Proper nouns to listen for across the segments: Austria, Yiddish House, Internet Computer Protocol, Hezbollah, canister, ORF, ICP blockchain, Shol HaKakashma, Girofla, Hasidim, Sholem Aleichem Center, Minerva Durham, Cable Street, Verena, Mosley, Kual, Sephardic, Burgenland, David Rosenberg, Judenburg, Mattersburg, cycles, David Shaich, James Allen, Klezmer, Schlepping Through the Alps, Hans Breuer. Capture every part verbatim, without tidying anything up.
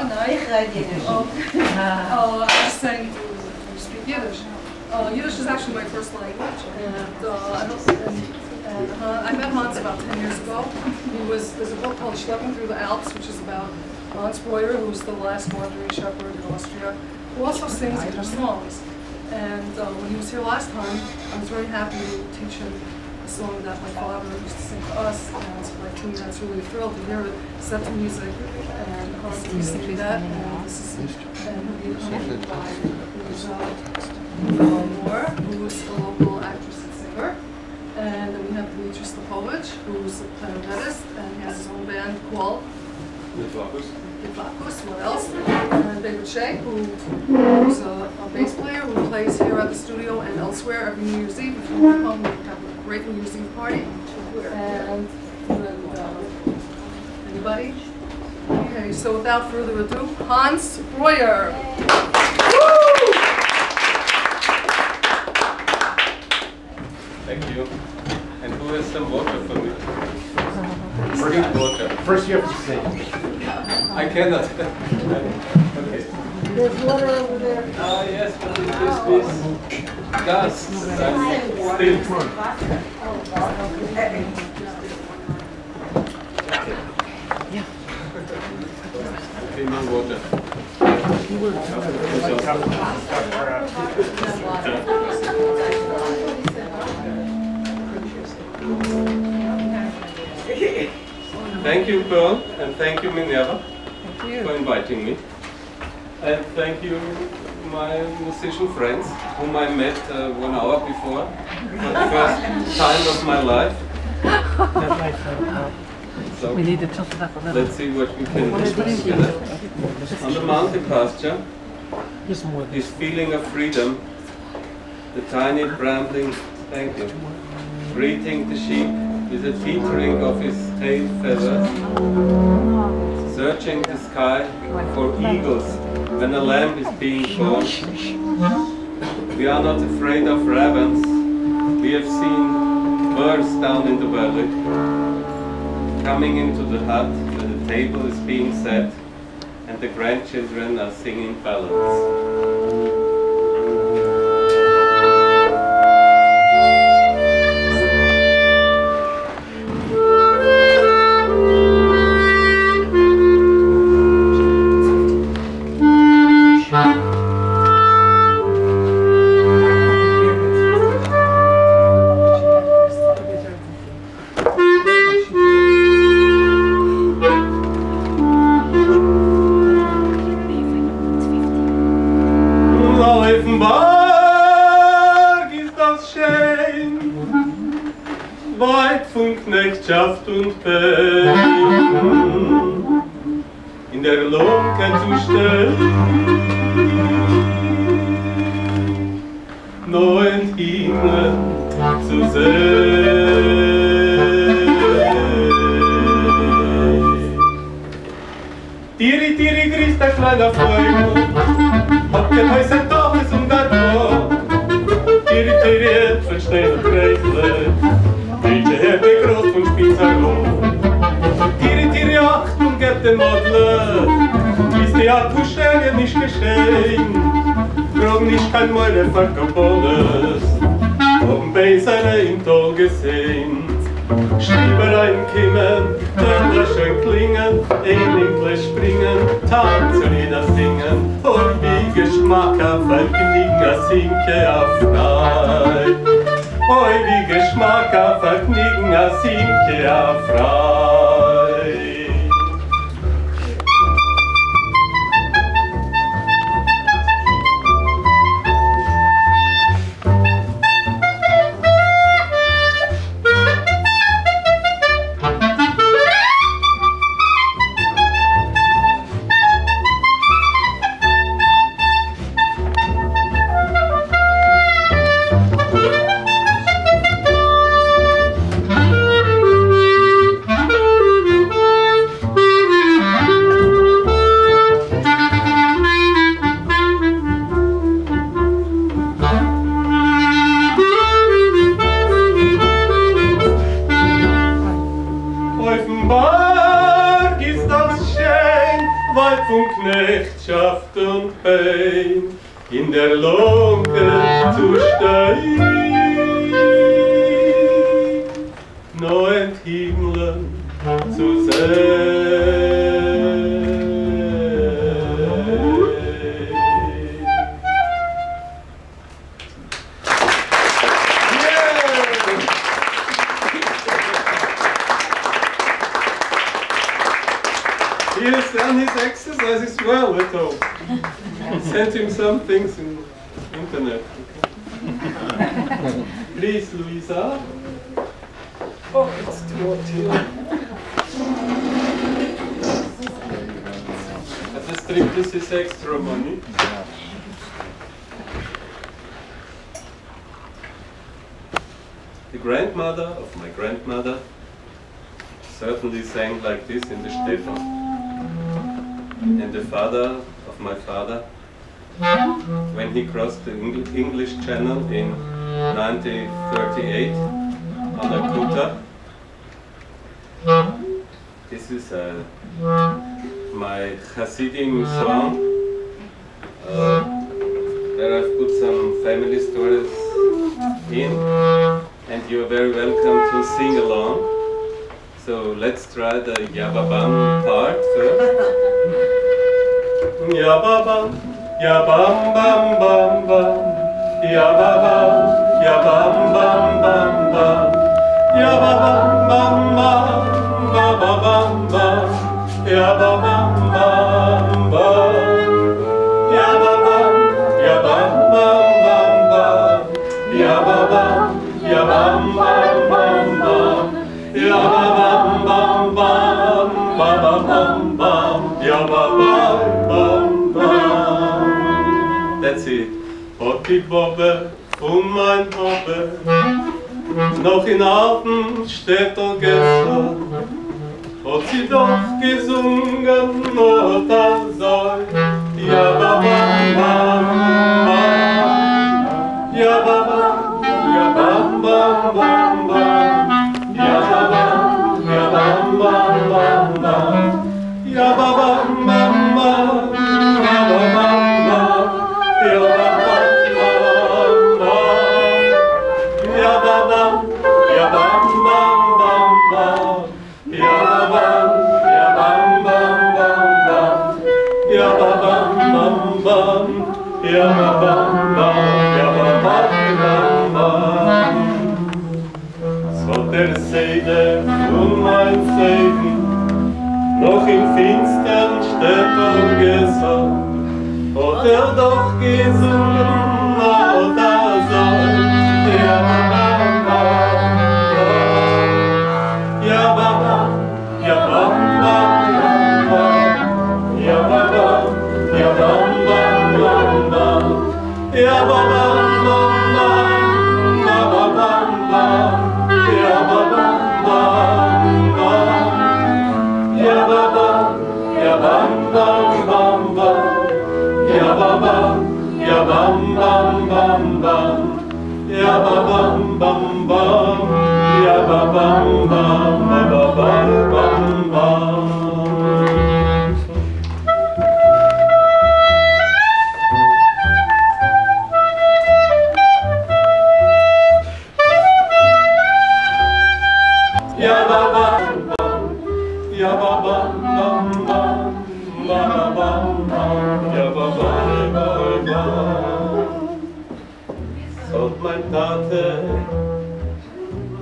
Oh no, I read Yiddish. Oh, I sang to speak Yiddish. Oh, Yiddish is actually my first language. And, uh, I, uh, I met Hans about ten years ago. He was, there's a book called Schlepping Through the Alps, which is about Hans Breuer, who was the last wandering shepherd in Austria, who also sings Yiddish songs. And uh, when he was here last time, I was very happy to teach him a song that my father used to sing to us. And so my team, that's really thrilled to hear it, set to music, and Hans will be singing that. And this is accompanied by Luisa Muhr, who's a local actress and singer. And then we have Dmitri Zisl Slepovitch, who's a clarinetist, and he has his own band, Kual. What else? And David Shaich, who's a, a bass player who plays here at the studio and elsewhere every New Year's Eve. If you want to come, we have a great New Year's Eve party. And, and uh, anybody? Okay, so without further ado, Hans Breuer. Thank you. And who has some water for me? Bring water. First, you have to sing. I cannot. Okay. There's water over there. Ah, yes, but it is this dust. Still front. Okay, no water. Thank you, Pearl, and thank you, Minerva, for inviting me, and thank you my musician friends whom I met uh, one hour before for the first time of my life. So we need to tilt it up a little. Let's see what we can do together. On the mountain pasture, this feeling of freedom, the tiny brambling ankle greeting the sheep with a teetering of his tail feathers. Searching the sky for eagles when a lamb is being born. We are not afraid of ravens. We have seen birds down in the valley. Coming into the hut where the table is being set and the grandchildren are singing ballads. Weib von Knechtschaft und Pein in der Lunge zu stehen, nur im Himmeln zu sehen. Yeah. He has done his exercises well at all. Sent him some things in the internet. Okay. Please, Luisa. Oh, it's too hot here. At the strip, this is extra money. The grandmother of my grandmother certainly sang like this in the Stephan. And the father of my father, when he crossed the English Channel in nineteen thirty-eight on a kuta. This is uh, my Hasidim song. Uh, there I've put some family stories in, and you're very welcome to sing along. So let's try the Yababam part first. Yababam. Ya bam bam bam bam, ya bam bam, ya bam bam bam bam, ya bam bam bam bam bam bam bam, ya bam bam bam bam, ya bam bam, ya bam bam bam bam, ya bam bam, ya bam bam bam bam, ya bam bam bam bam bam bam bam, ya bam bam bam bam. That's it. Hotti Bobbe und mein Bobbe, noch in Altenstädtel gesungen, hat sie doch gesungen, nur das soll. Ja, ba, ba, ba, ba. Ja, ba, ba, ja, ba, ba, ba, ba. Ja, ba, ba, ja, ba, ba, ba, ba. Ja, ba, ba, ba, ba, ba, ba, ba. So der Seide und mein Segen, noch im finstern Städtel gesungen, hat er doch gesungen, oh da soll der Mann kommen. Ja, Baba, ja, Baba, ja, Baba, ja, Baba. Ya ba ba ba ba ba ba ba ba, ya ba ba ba ba, ya ba ba ya ba ba ba ba, ya ba ba ya ba ba ba ba, ya ba ba ba ba, ya ba ba ba ba ba ba ba. Mein Tate,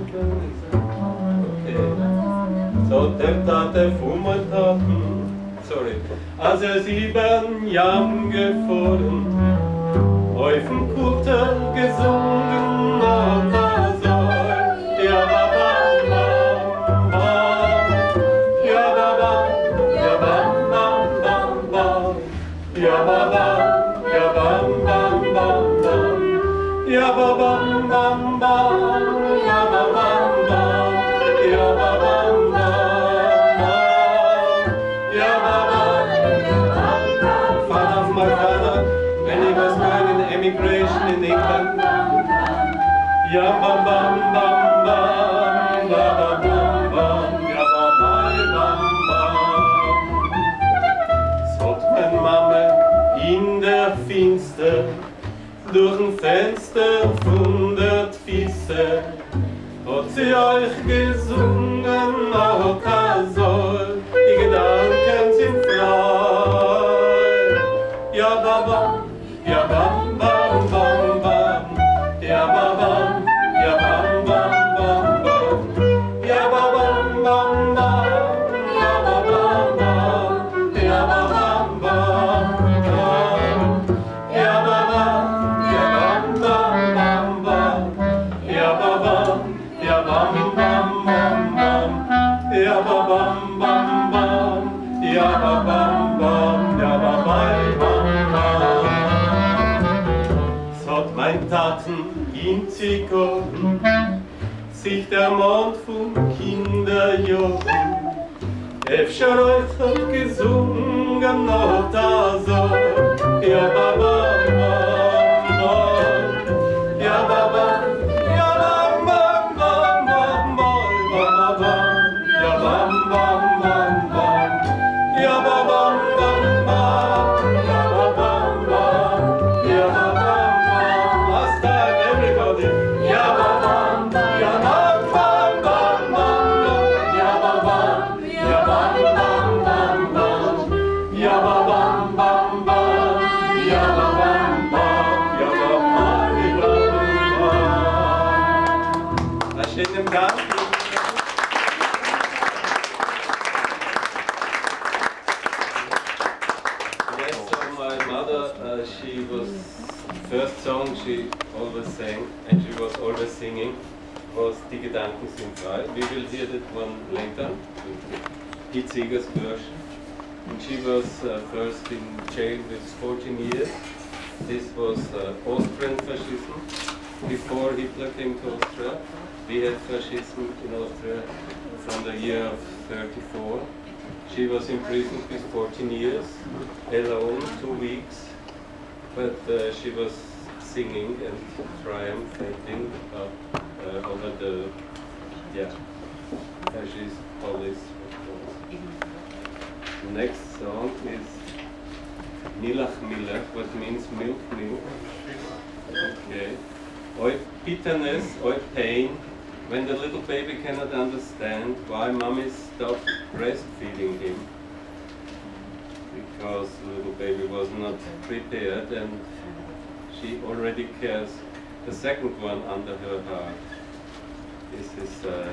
okay. So der Tate von meinem Taten, sorry, als er sieben Jahren gefahren, auf dem Kutter gesungen hat er so, ja Baba, Bam, Bam, ja Baba, ja Bam, Bam, Bam, Bam, ja Baba, ja Bam, Bam, Bam. Ya ba bam bam bam, ya ba bam bam, ya ba bam bam, ya ba bam bam. Father of my father, when he was born in emigration in England, ya durch ein Fenster auf hundert Füße, hat sie euch gesungen, auch soll, die Gedanken sind frei. Ja, Baba, ja, Bam, Bam, Bam, Bam, ja, Bam, ja, Bam, Bam, Bam, Bam, ja, Bam, Bam, Bam. Taten in Zikoten, sich der Mond von Kinderjochen. Efter euch hat gesungen, noch da so, ja Baba, ja Baba, ja Baba, ja Baba, ja Baba, ja Baba, ja Baba, ja Baba. She always sang, and she was always singing, was Die Gedanken sind frei. We will hear that one later, Pete Seeger's version. And she was uh, first in jail with fourteen years. This was uh, Austrian fascism. Before Hitler came to Austria, we had fascism in Austria from the year of thirty-four. She was imprisoned with fourteen years, alone, two weeks, but uh, she was singing and triumphing up, uh, over the, yeah, fascist police. The next song is Milach Milach, what means milk, milk. Okay. Oy bitterness, oy pain, when the little baby cannot understand why mommy stopped breastfeeding him. Because the little baby was not prepared and she already carries the second one under her heart. This is uh,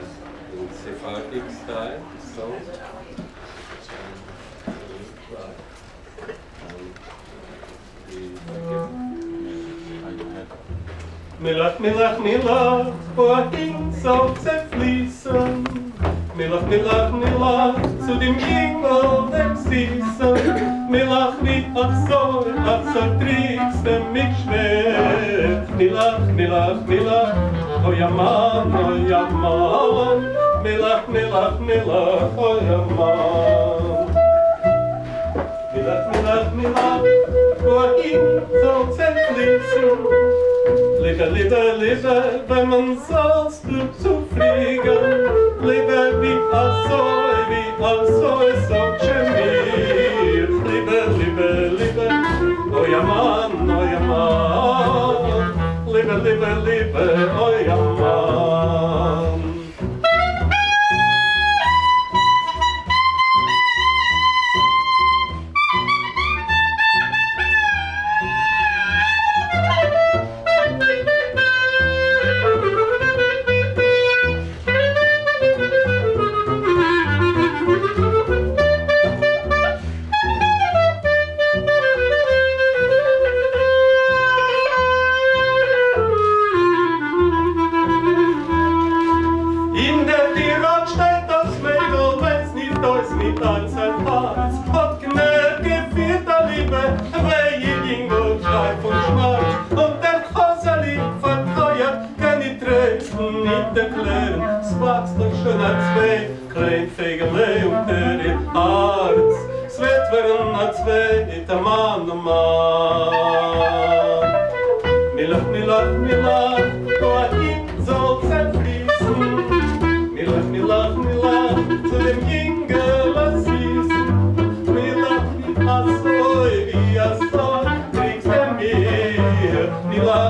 in Sephardic style, so. Milach, milach, milach, vor Dings auf zerfließen. Milach, milach, milach, zu dem Engel dem Süßen. Milach wie Azor, Azor trickste mich schwer. Milach, milach, milach, euer Mann, euer Mann. Milach, milach, milach, euer Mann. Milach, milach, milach, vor ihm so zerfließen. Litter, litter, litter, wenn man sonst bleibt zu fliegen. Lieber wie Azor, wie Azor, so schön. Liebe, liebe, liebe, euer Mann, euer Mann. Liebe, liebe, liebe, euer Mann. Milach,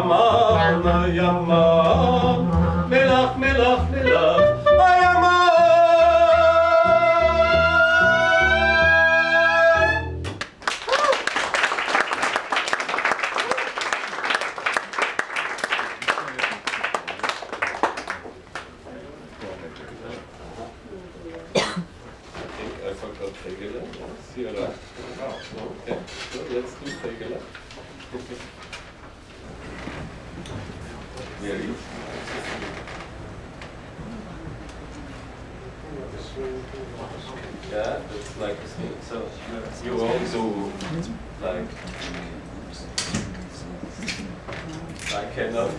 Yama, Yama, Melach, Melach, Melach, Yama. I think I forgot Tegela. See you later. Okay, so let's do Tegela. Where is? Yeah, that's like so. You also like I cannot.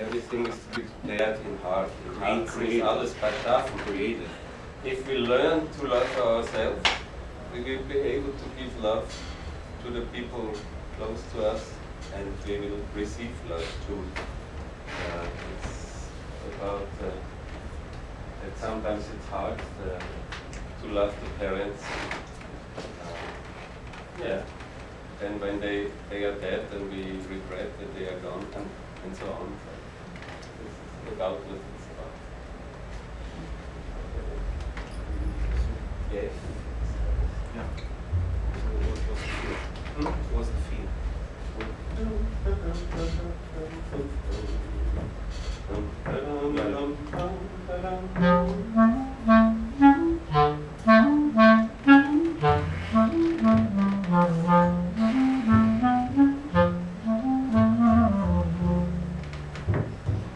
everything is to be prepared in heart. In heart is alles pataf created. If we learn to love ourselves, we will be able to give love to the people close to us, and we will receive love too. Uh, it's about uh, that sometimes it's hard uh, to love the parents. Uh, yeah. And when they, they are dead, and we regret that they are gone, and, and so on. This is about what it's about. Yes. Yeah. So what was the theme?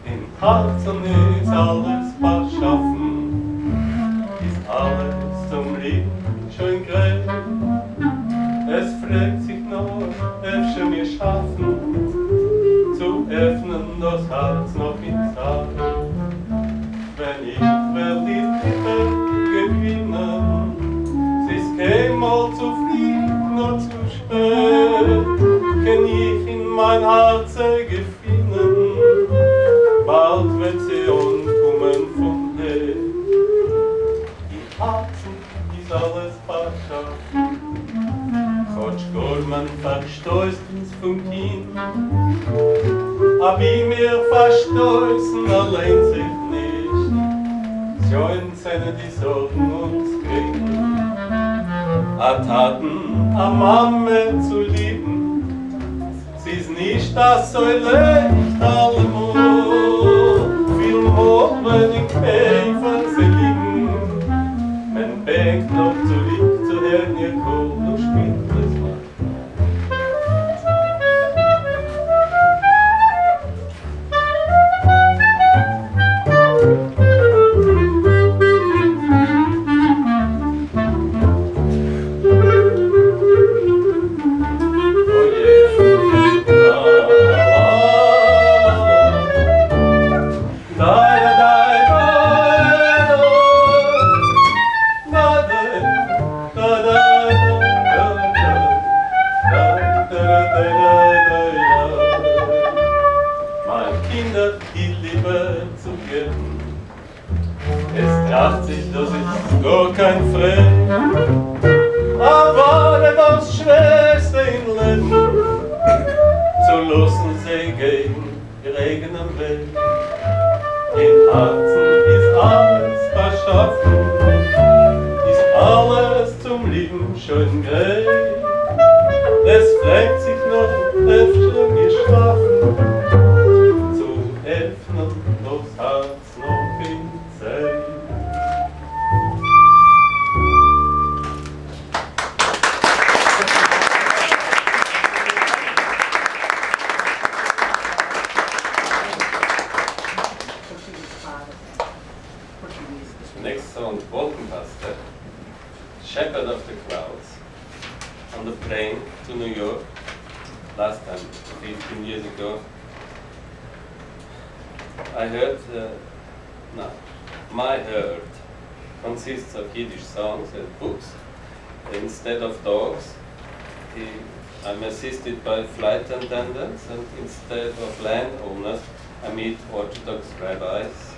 Im Herzen ist alles beschaffen, ist alles zum Leben schon gerecht. Es fragt sich nur, ob schon wir schaffen, zu öffnen das Herz noch in Zeit. Wenn ich Verliebte gewinne, sie ist keinmal zu früh, nur zu spät, kann ich in mein Herz gefinden, bald wird sie umkommen vom Leben. Im Herzen ist alles beschaffen. Gott, man verstößt uns vom Kind, aber wir verstößen allein sich nicht. Schon sind die Sorgen uns kriegen, a Taten, a Mame zu lieben. Es ist nicht das so leicht allemal, viel Mord, wenn ich Käfer zu lieben. Mein Beck noch zu lieb, zu hören ihr Kohl und Spiel. And instead of landowners, I meet Orthodox rabbis,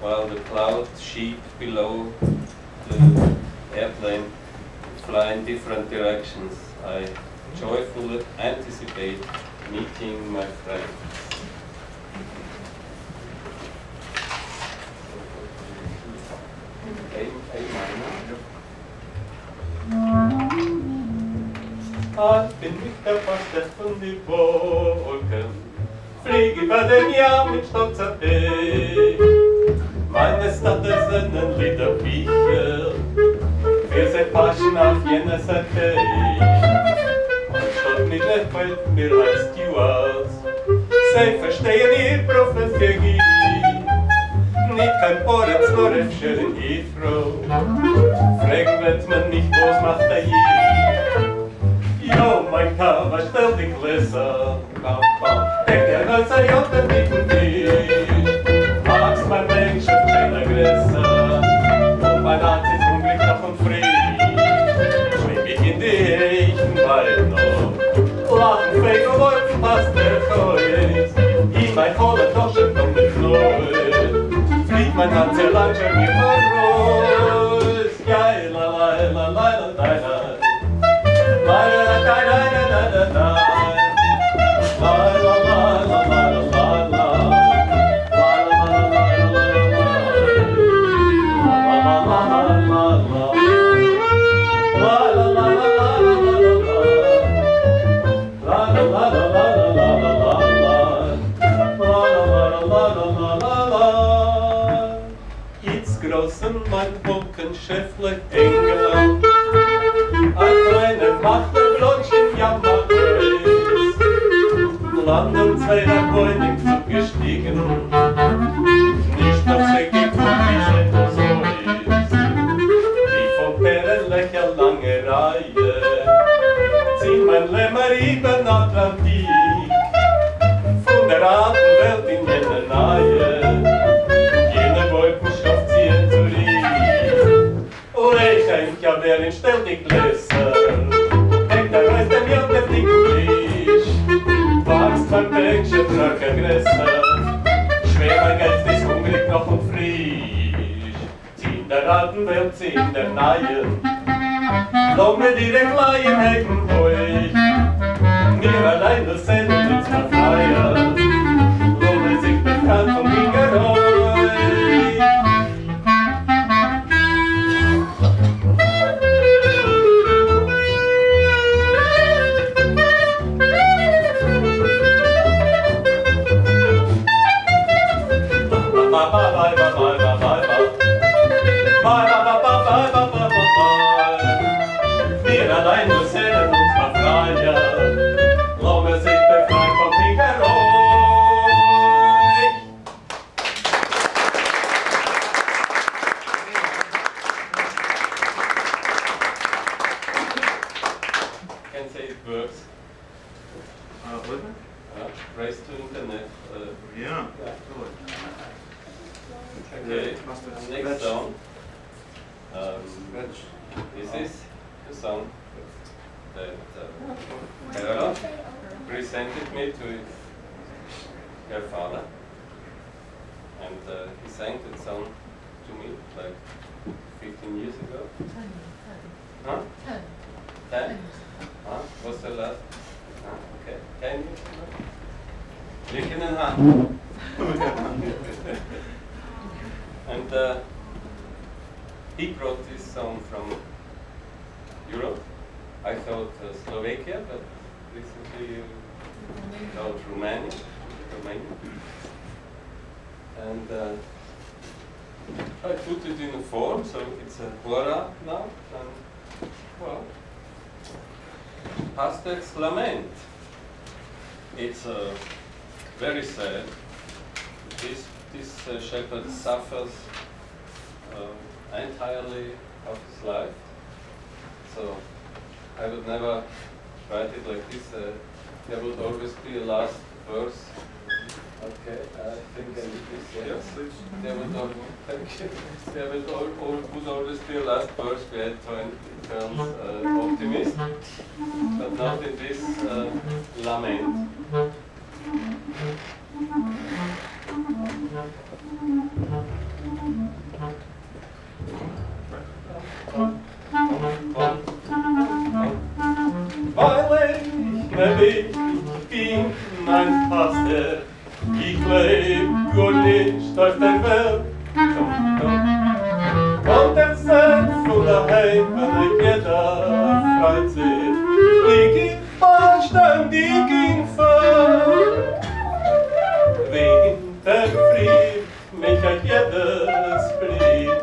while the cloud sheep below the airplane fly in different directions. I joyfully anticipate meeting my friends. Ich bin nicht der Versteck von den Wolken, fliege über dem Jahr mit stolzer Weg. Meine Stadt sind ein Liederbücher, wir sind passen auf jenes Erfähig. Und statt mit der Welt, wir heißt Juas, sie verstehen die Prophetie. Nicht kein Porez, nur ein schön Ifro, fragt wird man nicht, was macht er hier. Yo, mein Kawa, stell dich gläser, bam, bam, denk dir, dass er jotten mit dem Weg. mein Kuckenschiffle Engel, ein kleines Machtelblondchen Jammerkes, landen zwei der Bäume zugestiegen, nicht dass sie geguckt, wie sie nur so ist, wie von Perlenlöcher lange Reihe, zieh mein Lämmer über den Atlantik, von der alten Welt in eine neue. Wer in Stell die Gläser, hängt der Reis dem Jod der dicken Lisch, wachst mein Päckchen, trage Gräser, schwer mein Geist ist hungrig noch und frisch. Zieh in der alten Welt, zieh in der neuen, lauf mit ihre Kleien hecken durch, mir allein das Send ins Verfeier, lohne sich bekannt vom Gingerol. Suffers uh, entirely of his life. So I would never write it like this. Uh, there would always be a last verse. Okay, I think I need this. Yeah. Yes, there would always, thank you. There would, all, all, would always be a last verse where it turns uh, optimist, but not in this uh, lament. Weil ich nämlich bin ein Pastor, ich lebe gut nicht auf der Welt. Und im Sand von daheim, wenn ich jeder freut sich, lieg ich anständig im Fall. Wegen der Fried, mich hat jedes Fried,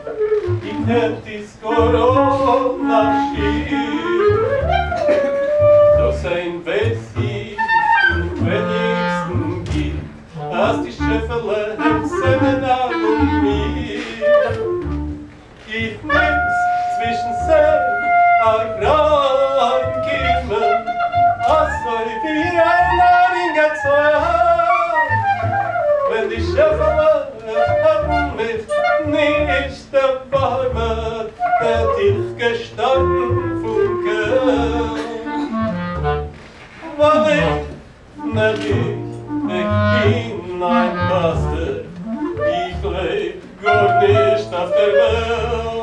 ich hätte dies Corona-Schied. Das ein Wessi, im wenigsten gibt, dass die Schäferle im Seminar und mir. Ich nix zwischen Sem, Agrar und Kimmel, als soll wie ein Naringa zwei. Wenn die Schäferle hatten mit nicht der Bäume, der dich gestanden von Geld. Weil ich nämlich ich bin ein Pastor, ich lebe Gott nicht auf der Welt.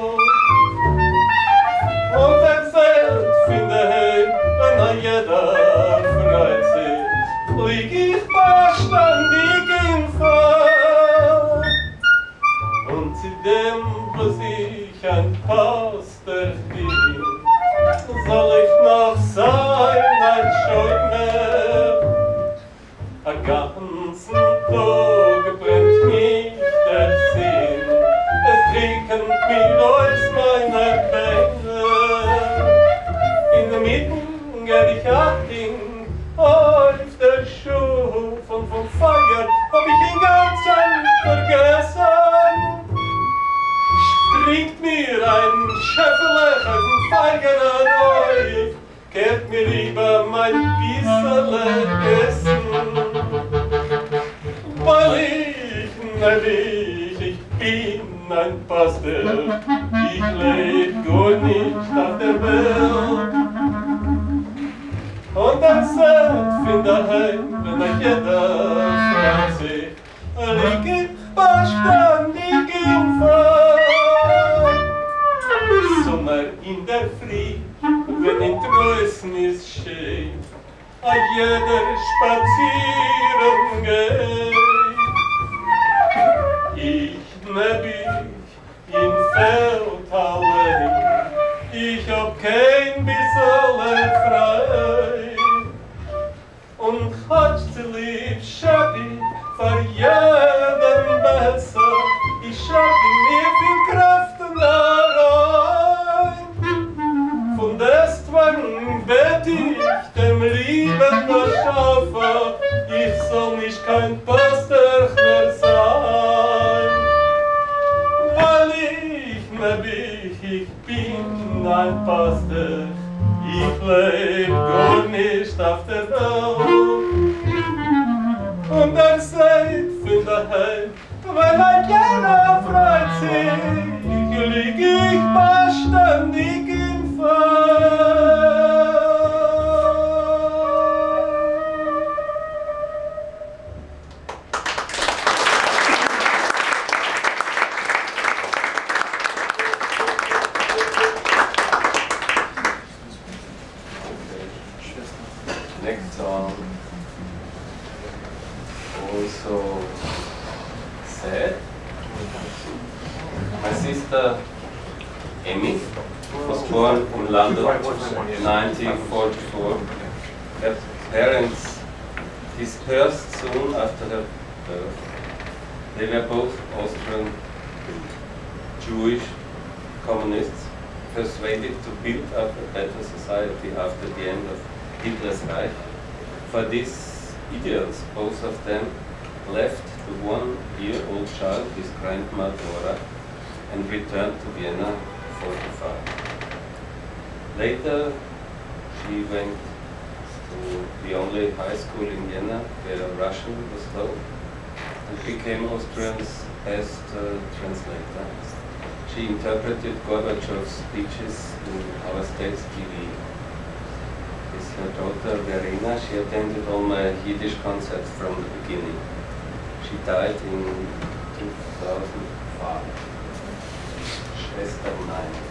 Und erzählt von daheim, wenn er jeder freut sich, lieg ich verstandig im Fall. Und zu dem, was ich ein Pastor bin, soll ich noch sein, ein Schäumer? Den ganzen Tag brennt mich der Sinn, es trinken mich lieber mein Bisserle essen, weil ich, neulich, ich bin ein Pastel, ich leb gar nicht auf der Welt. Und ein Set find daheim, wenn ein jeder fragt sich, liege, verstandige Jungfrau. Sommer in der Früh, wenn in Trößen ist schön, a jeder spazieren geht. Ich nehm ich in Feldhallen, ich hab kein bisschen frei. Und hat's lieb, schab ich für jeden besser, ich schab mir viel Kraft darein. Von deswegen bett ich dem lieben Schaffer, ich soll nicht kein Pastor mehr sein. Weil ich ne bin, ich bin ein Pastor, ich leb gar nicht auf der Welt. Und er seid von daheim, weil er gerne freut sich, lieg ich beständig im Fall. Next song. Also sad. My sister Amy was born in London in nineteen forty-four. Her parents dispersed soon after her birth. They were both Austrian Jewish communists, persuaded to build up a better society after the end of Hitler's Reich. For this idiots, both of them left the one-year-old child with grandma Dora and returned to Vienna forty-five. Later, she went to the only high school in Vienna where Russian was taught and became Austrian's best uh, translator. She interpreted Gorbachev's speeches in our state's T V. Her daughter Verena, she attended all my Yiddish concerts from the beginning. She died in two thousand five. Schwester nine.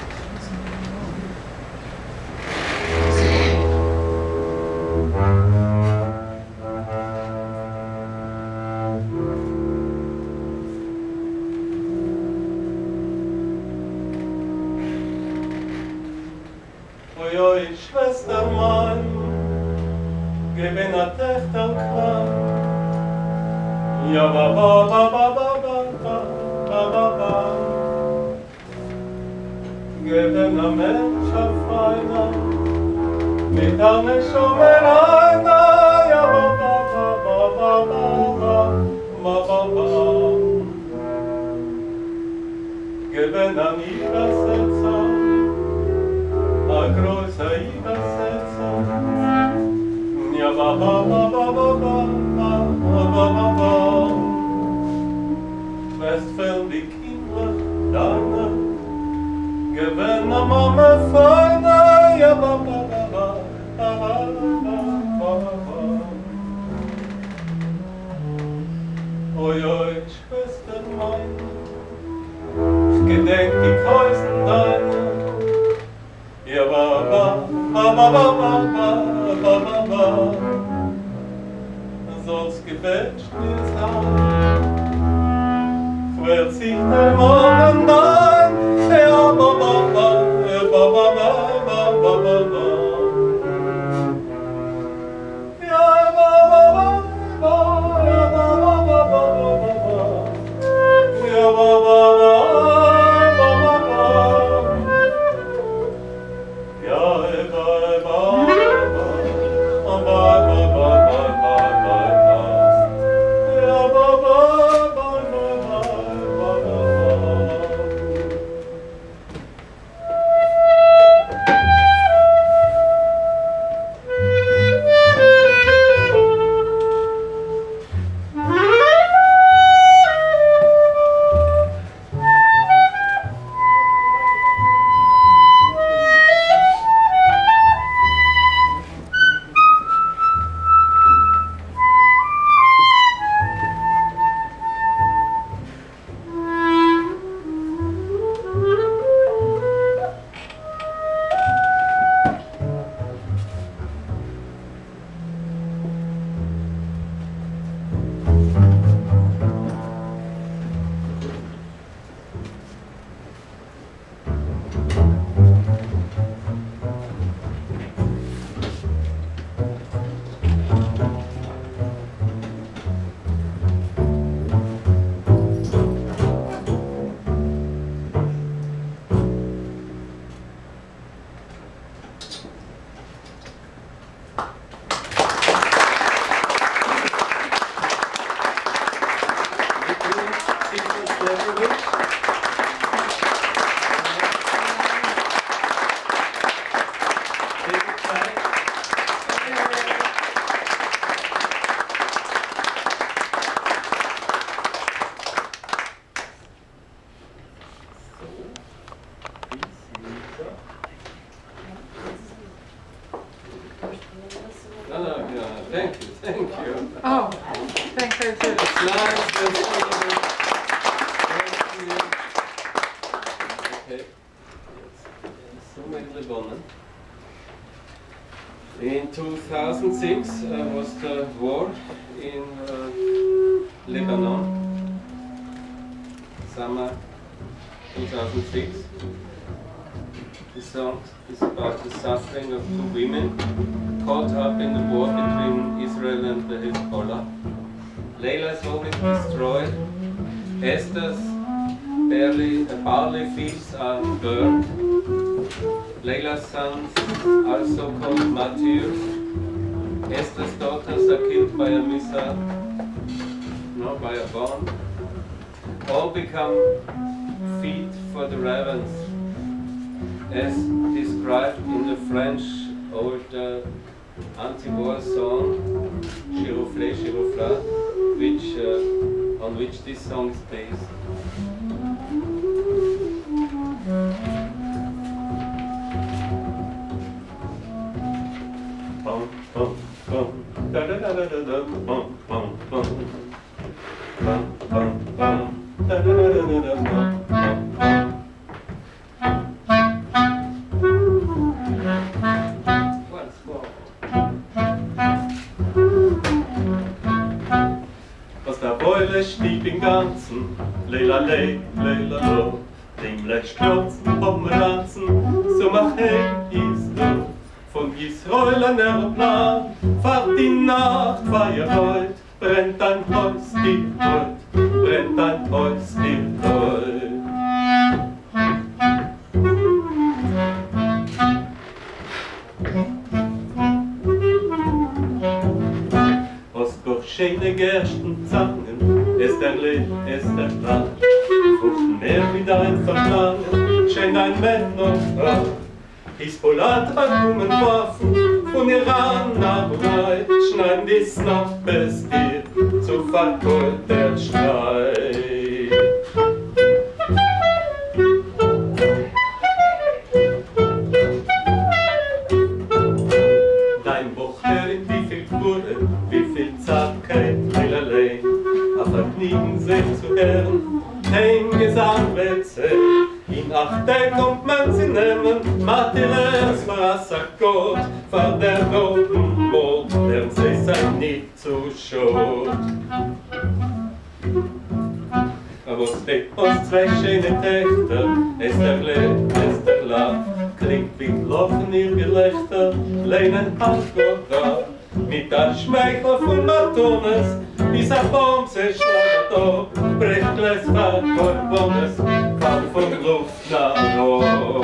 Thank you, thank you. Oh, thank her too. It's nice. Thank you. Okay. So many Libanon. In two thousand six uh, was the war in uh, Lebanon, summer two thousand six. The song is about the suffering of two women caught up in the war between Israel and the Hezbollah. Leila's home is destroyed, Esther's barley, barley fields are burned, Leila's sons are so-called martyrs, Esther's daughters are killed by a missile, not by a bomb, all become feed for the ravens, as described in the French old uh, anti-war song Giroflée, Girofla, which, uh, on which this song is based. Bum, bum, bum. Da da da da da da. Bum, bum, bum. Bum, bum, bum. Da da da da da da. Bum, bum, bum. Stieb im Ganzen, leila lei, leila lo, dem Lech klotzen, Pomeranzen, so mach hey, is lo. Von Israel an der Plan, fahrt die Nacht, Feierheit, brennt ein Holz, die Heut, brennt ein Holz, die Heut. Aus Gorschene Gersten, Zangen, es der Lied, es der Plan, Fruchten mehr wie dein Verlangen, schenkt ein Mann und Frau. Hisbollah hat Atomwaffen, von Iran nach Reit, schneiden die Snappes dir, zu verkohlt der Streit. Dein Buch hören, wie viel Wurde, wie viel Zartkeit, eilerlei. Vergnügen sich zu ehren, den Gesang wechselt. In Achte kommt man sie nehmen, Martyrs Verassergott, vor der roten Mord, der sie sein nicht zu schuld. Aber es steht uns zwei schöne Töchter, es der Glück, es der Lach, klingt wie Glocken ihr Gelächter, lehnen halt Gott ab. Mit der Schmeichel von Matones, bis ein Baum zerschlagen ab, bricht es von Korbones, fall von Luft nach oben.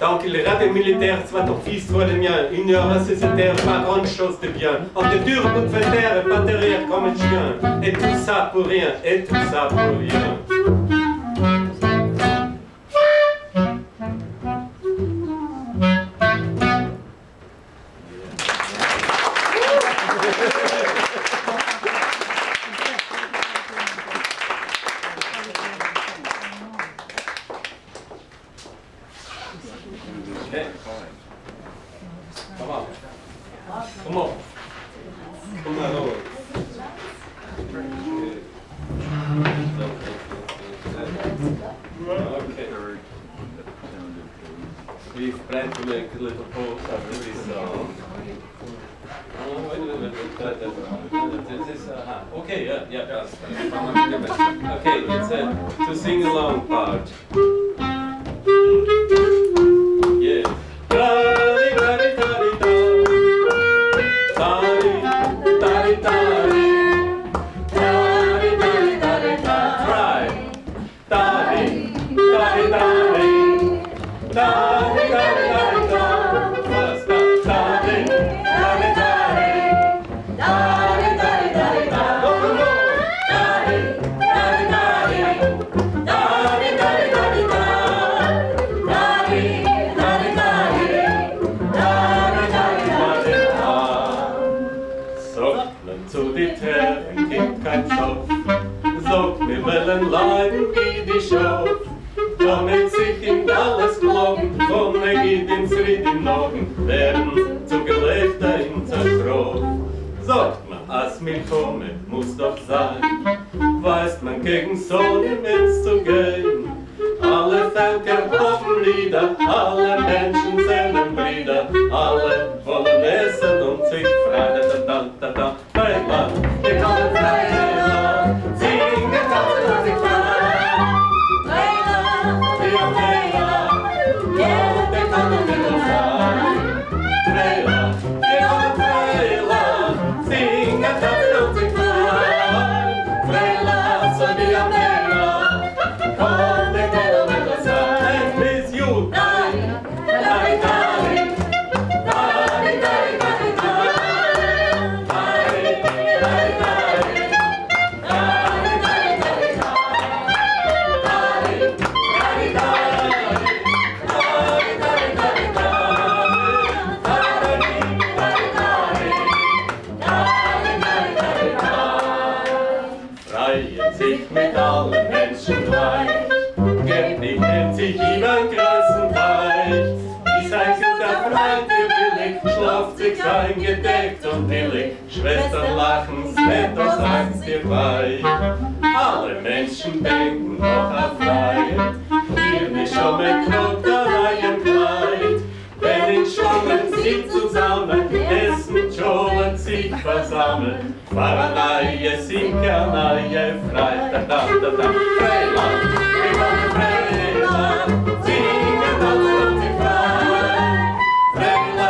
Tant que les ratés militaires soient en fils, soit les miens, une heure nécessaire, pas grande chose de bien. Entre dur bout de terre, pas derrière comme un chien, et tout ça pour rien, et tout ça pour rien. Leiden wie die Schau, damit sich im Garten doch sein, weiß man gegen Sonne mitzugehen. Alle Völker haben Lieder, alle Menschen singen Lieder, alle wollen essen und sich freuen. Da, da, da, da, da, wir kommen Freila, singen Tanz und sich freuen. Freila, wir Freila, ja, wir kommen mit uns rein. Freila, wir kommen Freila, singen Tanz und sich freuen. Freila, so wir Freila, komm. Sein gedeckt und billig, Schwestern lachen, Schwester sagt dir bei. Alle Menschen denken noch auf Freien, hier nicht schon mit Knotterei im Kleid. Wenn in Schulen sie zusammen essen, Scholen sich versammeln, war eine neue Sieg, eine neue Freit. Da, da, da, da, Freiland, wir kommen Freiland, singen Tanz und sich freuen. Freiland,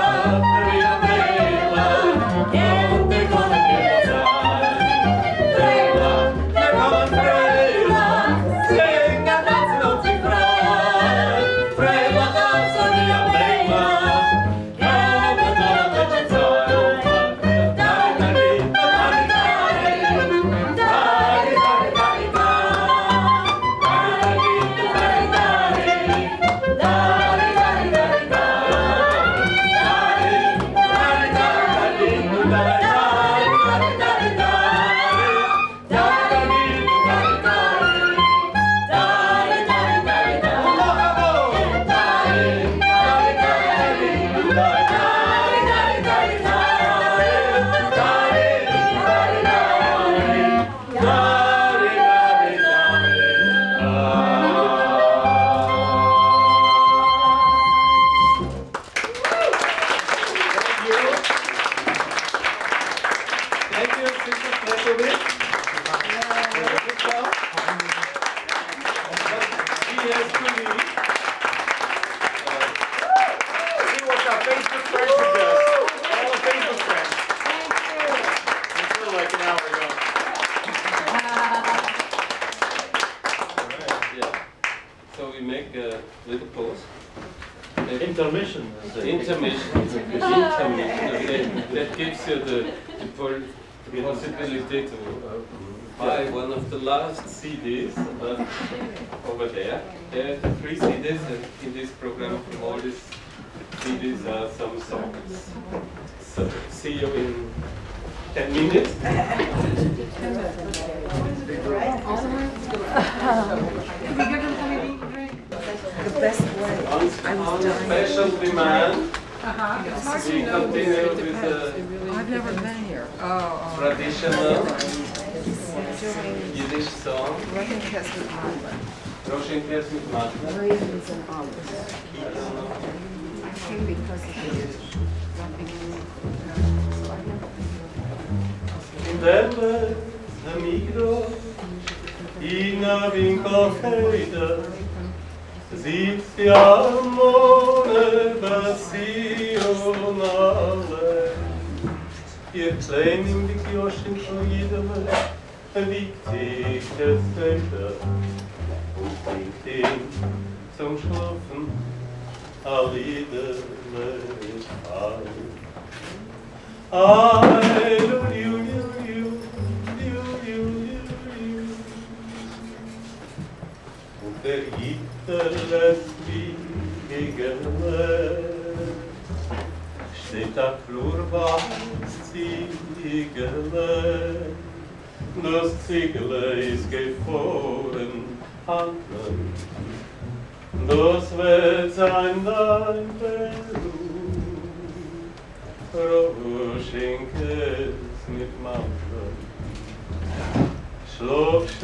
schlafst,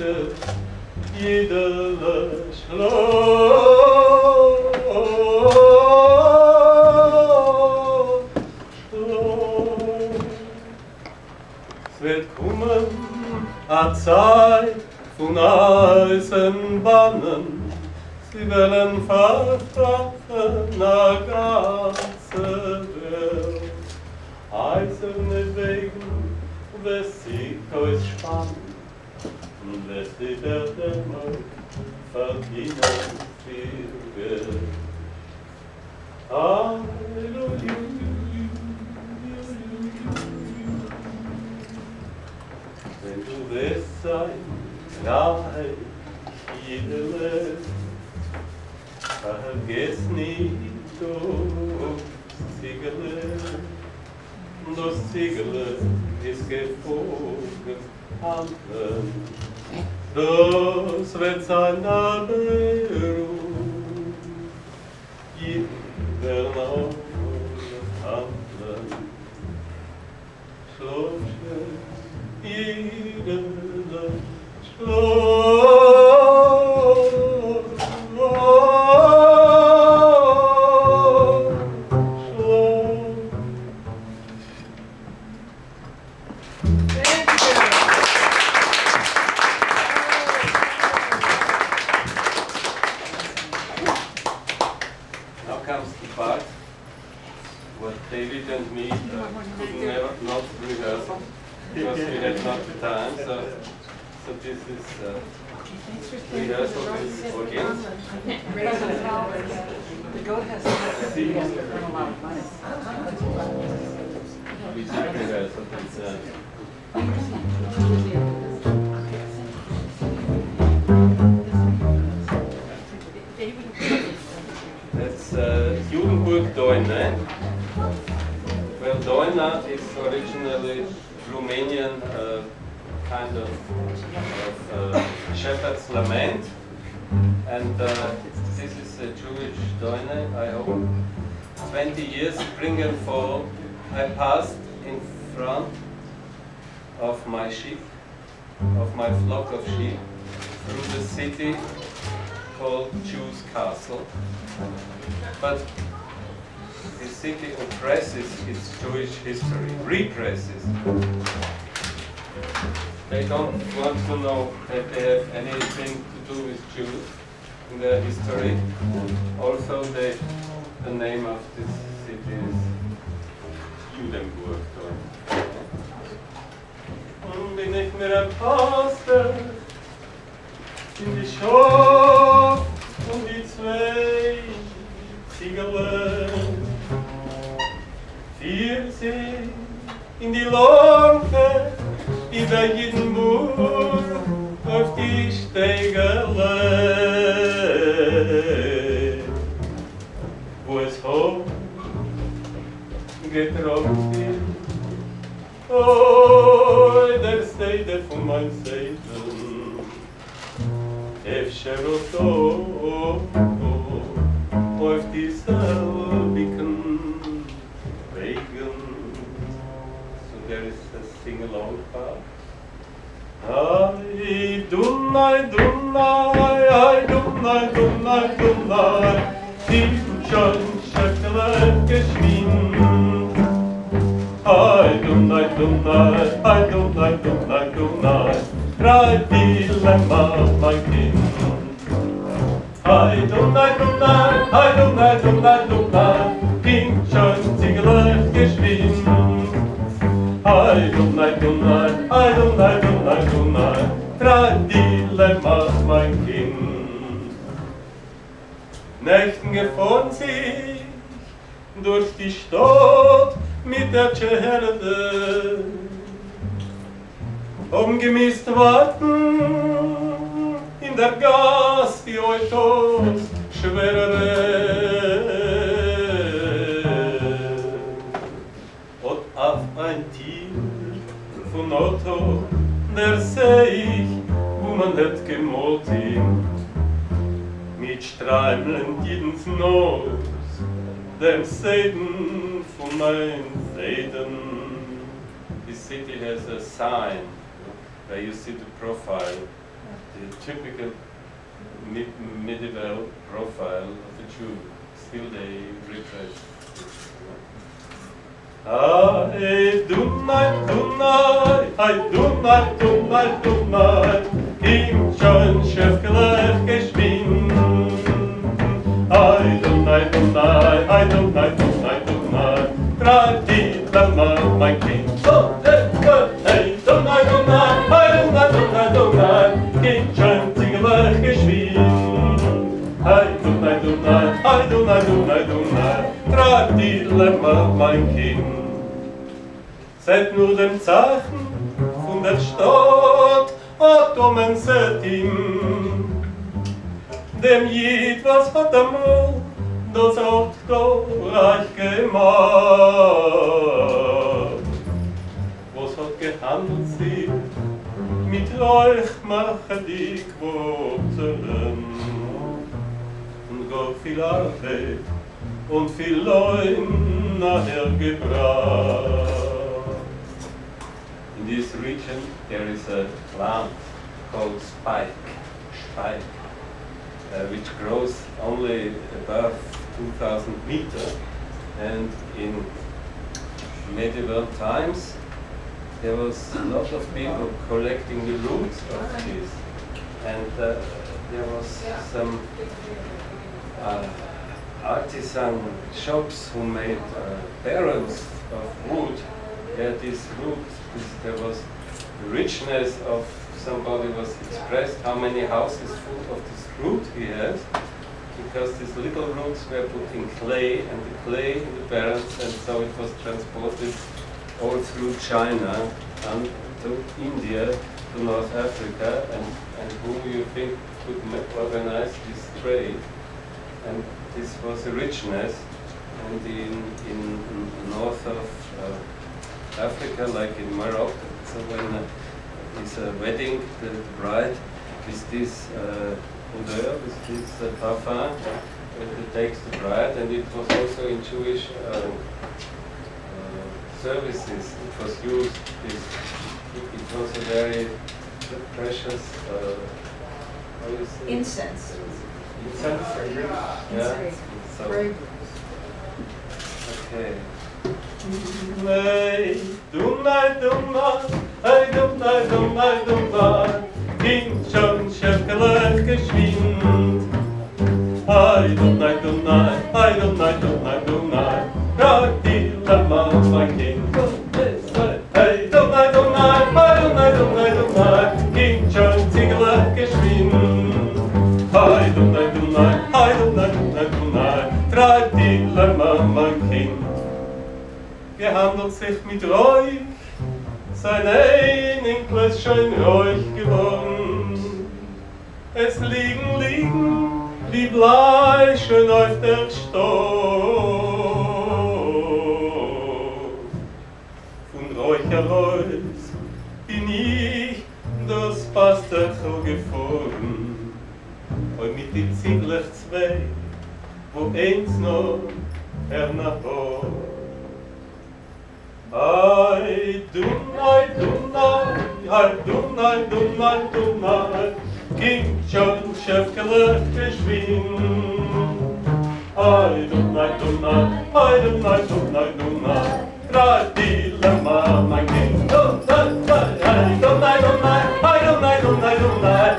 jeder schlaf, schlaf. Es wird kommen a Zeit von Eisenbahnen, sie werden verstopfen a ganze Welt. Eiserne Wegen, was sie euch spannen, und was sie werden euch verdienen viel Geld. Halleluja. Wenn du wirst sein, nahe, jede Welt, vergiss nicht, du Ziegele, das Ziegele ist gefolgt anderen. Das wird sein Beruf, jeder noch anderen. Schlafe, jeder, schlafe. Because we had not the time, so, so this is uh, rehearsal with audience. The goat has a lot of money. We did rehearsal with uh, that's uh, Judenburg Doina. Well, Doina is originally Romanian uh, kind of, of uh, shepherd's lament, and uh, this is a Jewish doine, I hope. twenty years, spring and fall, I passed in front of my sheep, of my flock of sheep, through the city called Jew's Castle. But the city oppresses its Jewish history, represses. They don't want to know that they have anything to do with Jews in their history. Also, they, the name of this city is Judenburg. Und bin ich mir ein Pastor in die Schof und die zwei Ziegele. Hier sind in die Lonte, über jeden Mur auf die Steigele. Wo es hoch getroffen ist, oh, der Seide von meinem Seiden, Efscheroto, auf die Selbiken. There is a sing-along part. I dunai, dunai, I dunai, dunai, dunai, die schon schrecklich geschwind. I dunai, dunai, I dunai, dunai, dunai, drei Dilemma, mein Kind. I dunai, dunai, I dunai, dunai, dunai, die schon schrecklich geschwind. I don't like to lie, I don't like to lie to lie. Drei Dilemmas, mein Kind. Nächten gefahren sich durch die Stadt mit der Tscheherde. Umgemisst warten in der Gast, die euch tot schwerere. Auf ein Tier von Otto, der seh ich, wo man hat gemolten, mit Streimlen jedens Not, dem Seiden von meinen Seiden. The city has a sign, a There you see the profile, the typical mid medieval profile of the Jew. Still they repress it. Ah, I do not, do not, I do not, do not, do not. Im schon schäfkelech geschwin. I do not, do not, I do not, do not, do not. Trag die Mama, mein Kind. So, let's go. I do not, do not, I do not, do not, do not. Im schon singelech geschwin. I do not, do not. I do not, do not, do not, trag die Lämmer, mein Kind. Seid nur dem Zeichen von der Stadt, und um ein Settim. Dem Jid, was hat er mal, das hat Torreich gemacht. Was hat gehandelt sie, mit euch mache die Quoteren. Viel Arbeit und viel Leum nachher gebracht. In this region there is a plant called spike, spike, uh, which grows only above two thousand meters. And in medieval times there was a lot of people collecting the roots of this. And uh, there was some Uh, artisan shops who made uh, barrels of wood. Yeah, this wood, this, there was the richness of somebody was expressed how many houses full of this root he has, because these little roots were put in clay and the clay in the barrels, and so it was transported all through China and to India to North Africa, and, and who you think could organize this trade. And this was a richness, and in, in, in north of uh, Africa, like in Morocco, so when uh, it's a wedding, the bride with this uh, odeur, with this uh, parfum, it takes the bride, and it was also in Jewish uh, uh, services. It was used. This, it was a very precious uh, how you say? Incense. Incense? Yeah. Incense. So. Okay. Lay, do not, do not, I do not, do not, do not. In schon schäfkelech geschwind. I do not, do not, I do not, do not, do not. Trag die Lämmer, mein Kind. I do not, do not, I do not, do not, do not. In schon schäfkelech geschwind. I do not, do not, I do not, do not, do not, trag die Lämmer, mein Kind. Gehandelt sich mit Räuch, sein Einkleid ist schon Räuch geworden. Es liegen, liegen die Bleichen auf der Stoff. Von Räuch heraus bin ich das Pastachel geformt. Und mit die Ziegler zwei, wo eins noch hernachor. Ei, du nein, du nein, ei, du nein, du nein, du nein, ging schon schäfkelech geschwind. Ei, du nein, du nein, ei, du nein, du nein, du nein, trag die Lämmer, mein Kind. Du nein, ei, du nein, du nein, ei, du nein, du nein, du nein,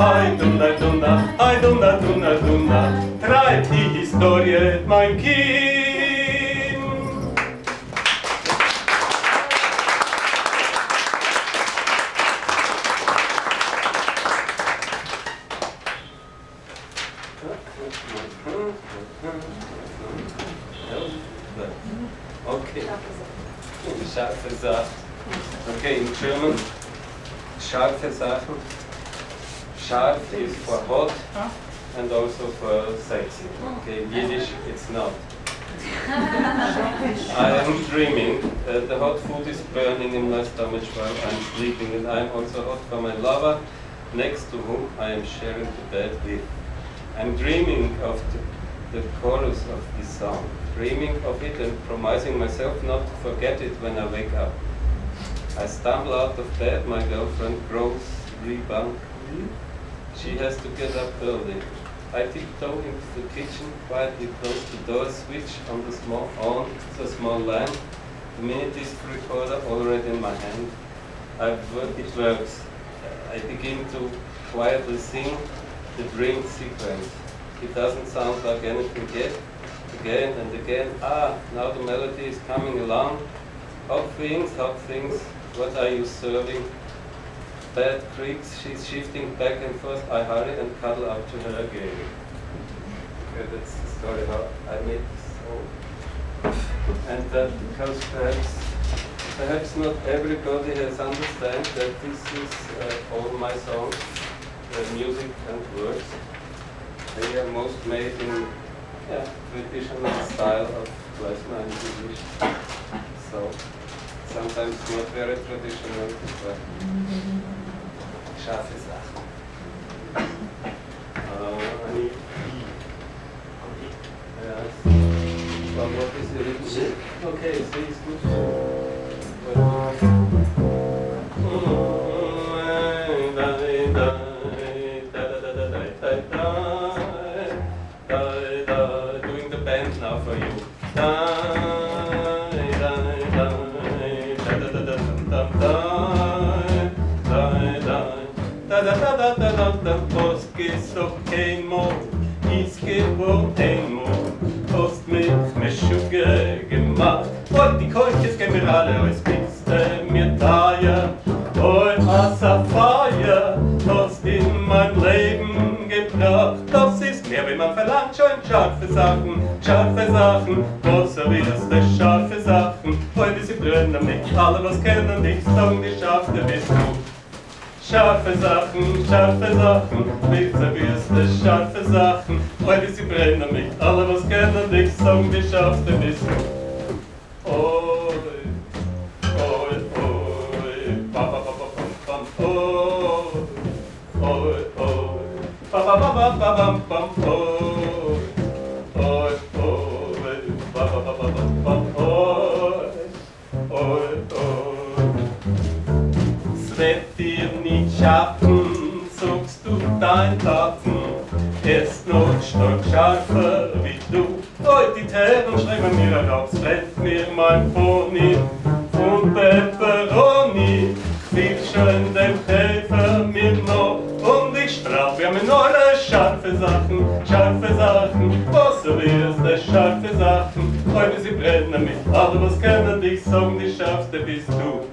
I do not, do not, I do not, do not, do not, treib die Historie, mein Kind. Okay. Scharfe Sachen. Okay, in German. Scharfe Sachen. Scharf is for hot and also for sexy. Okay, in Yiddish it's not. I am dreaming. Uh, the hot food is burning in my stomach while I'm sleeping, and I'm also hot for my lover, next to whom I am sharing the bed with. I'm dreaming of the, the chorus of this song, dreaming of it and promising myself not to forget it when I wake up. I stumble out of bed, my girlfriend grows reboundly. She has to get up early. I tiptoe into the kitchen, quietly close the door, switch on the small, on the small lamp. The mini disc recorder already in my hand. I've, it works. I begin to quietly sing the dream sequence. It doesn't sound like anything yet. Again and again. Ah, now the melody is coming along. Hot things, hot things, what are you serving? Bed creaks, she's shifting back and forth. I hurry and cuddle up to her again. Okay, that's the story how I made this song. And that because perhaps, perhaps not everybody has understood that this is uh, all my songs, uh, music and words. They are most made in yeah, traditional style of klezmer and Yiddish. So sometimes not very traditional, but scharfe Sachen. Uh, and, yes. Well, what is the written? Okay, see, it's good. But doing the band now for you. Und die Kolches gehen mir alle aus Piste, mir Taille und Wasserfeier. Das in mein Leben gebracht, das ist mehr, wie man verlangt, schon scharfe Sachen, scharfe Sachen, große Reste, scharfe Sachen. Heute sie brüllen damit, alle was kennen dich, sagen die Schafte, bist du. Scharfe Sachen, scharfe Sachen, Pizza Würste, scharfe Sachen. Heute sie brennen mich, alle was kennen dich, sagen die Schafte bist du. Oi, oi, oi, ba ba ba ba bam bam. Oi, oi, oi, ba ba ba ba ba bam bam. Oi, oi, oi, ba ba ba ba bam bam. Oi, oi, oi. Svet dir nicht schaffen, suchst du dein Tatzen, ist noch stockscharfer wie du. Heute die Täten schreiben mir heraus, brennt mir mein Pony und Pepperoni. Viel schön dem Käfer mir noch und ich sprach, wir haben nur scharfe Sachen, scharfe Sachen, was du wirst, das scharfe Sachen. Heute sie brennen mich, aber was können dich sagen, die Schärfste bist du.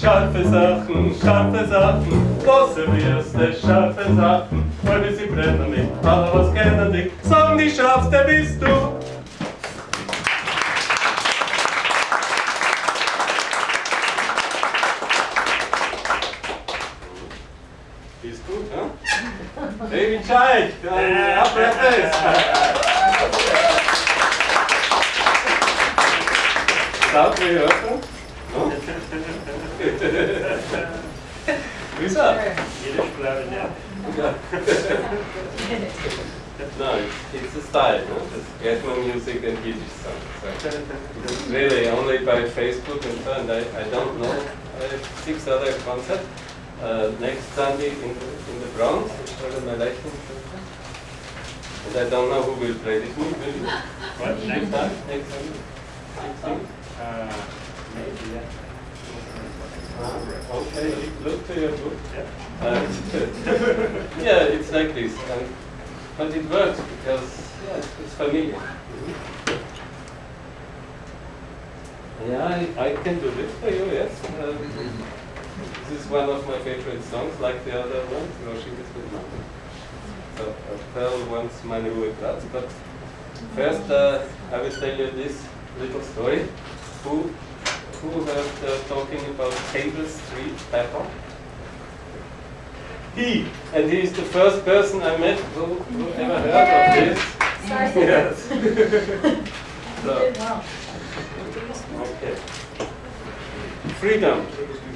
Scharfe Sachen, scharfe Sachen, große Würste, scharfe Sachen. Heute sie brennen mich, aber was kennen dich, sagen die Schärfste bist du. Ist gut, ne? David Shaich, ein Applaus! Danke, Luisa? Yiddish blood, yeah. No, it's a style, no? Just get my music and Yiddish songs. So. Really, only by Facebook and so, and I, I don't know. I have six other concerts. Uh, next Sunday in the, in the Bronx, in Sholem Aleichem Center. And I don't know who will play this movie. What? Next time? Next Sunday? Next Sunday? Uh, Maybe, yeah. Ah, okay, look to your book. Yeah, uh, yeah it's like this. And, but it works because yeah, it's, it's familiar. Mm-hmm. Yeah, I, I can do this for you, yes. Uh, this is one of my favorite songs, like the other ones, Roshi is with nothing. So I'll tell once my new class, but first uh, I will tell you this little story. Who Who heard uh, talking about Cable Street Pepper? He! And he is the first person I met who, who ever heard Yay. Of this. Sorry. Yes. So. Okay. Freedom,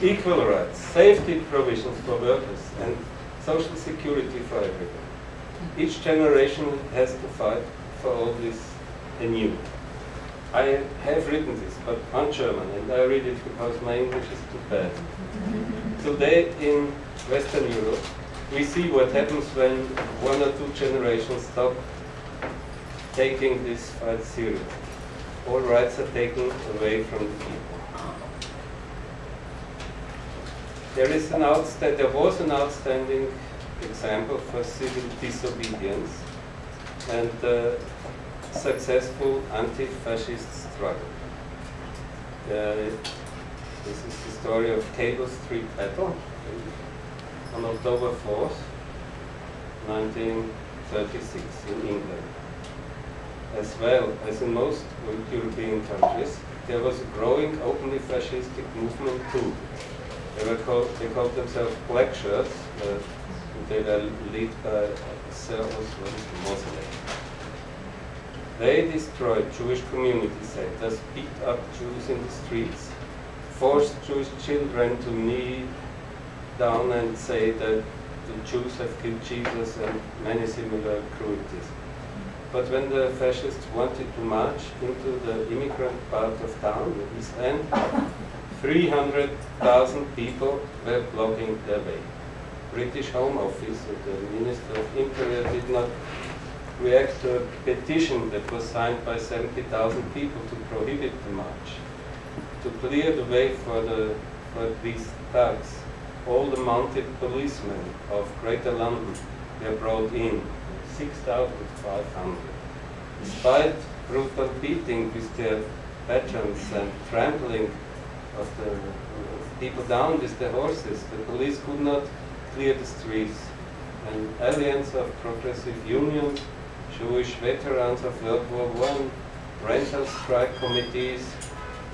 equal rights, safety provisions for workers, and social security for everyone. Each generation has to fight for all this anew. I have written this, but on German, and I read it because my English is too bad. Today in Western Europe, we see what happens when one or two generations stop taking this fight seriously. All rights are taken away from the people. There is an outstanding, there was an outstanding example for civil disobedience and uh, successful anti-fascist struggle. Uh, this is the story of Cable Street battle on October fourth, nineteen thirty-six in England. As well as in most European countries, there was a growing openly fascistic movement too. They were called, they called themselves black shirts. Uh, they were led by Sir Oswald Mosley. They destroyed Jewish community centers, beat up Jews in the streets, forced Jewish children to kneel down and say that the Jews have killed Jesus, and many similar cruelties. But when the fascists wanted to march into the immigrant part of town, the East End, three hundred thousand people were blocking their way. British Home Office and the Minister of Interior did not react to a petition that was signed by seventy thousand people to prohibit the march, to clear the way for, the, for these thugs. All the mounted policemen of Greater London were brought in. six thousand five hundred. Despite brutal beating with their batons and trampling of the of people down with their horses, the police could not clear the streets. An alliance of progressive unions, Jewish veterans of World War One, rental strike committees,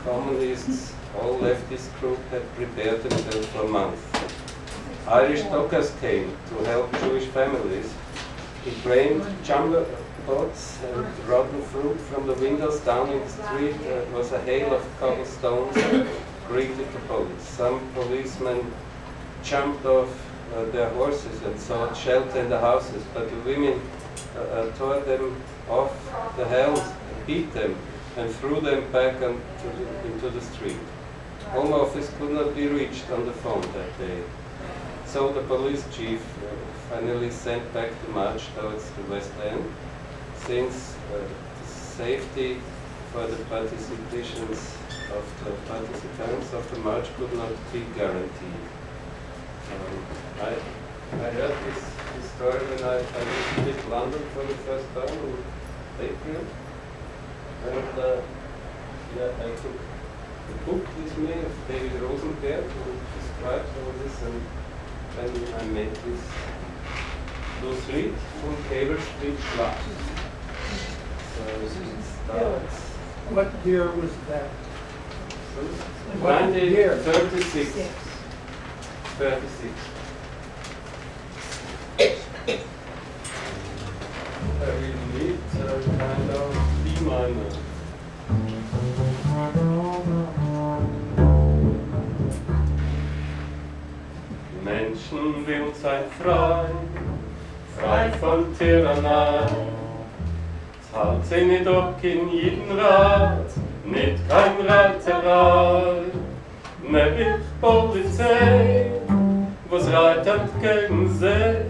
communists, all leftist groups had prepared themselves for months. Irish dockers came to help Jewish families. It rained jumbo pots and rotten fruit from the windows down in the street. There was a hail of cobblestones that greeted the police. Some policemen jumped off uh, their horses and sought shelter in the houses, but the women uh, uh, tore them off the helms, beat them, and threw them back on to the, into the street. Home Office could not be reached on the phone that day. So the police chief uh, finally sent back the march towards the West End, since uh, safety for the participants of the participants of the march could not be guaranteed. Um, I, I heard this, this story when I, I visited London for the first time in April, and uh, yeah, I took a book with me of David Rosenberg, who describes all this, and then I made this. Those street from Cable Street Blocks. So it starts. What year was that? nineteen thirty-six. thirty-six. I will need a kind of B minor. Menschen will sein frei. Frei von Tyrannei. Zahlt sie nicht ab in jeden Rat, nicht kein Reiterei. Ne wird Polizei, was reitet gegen sie.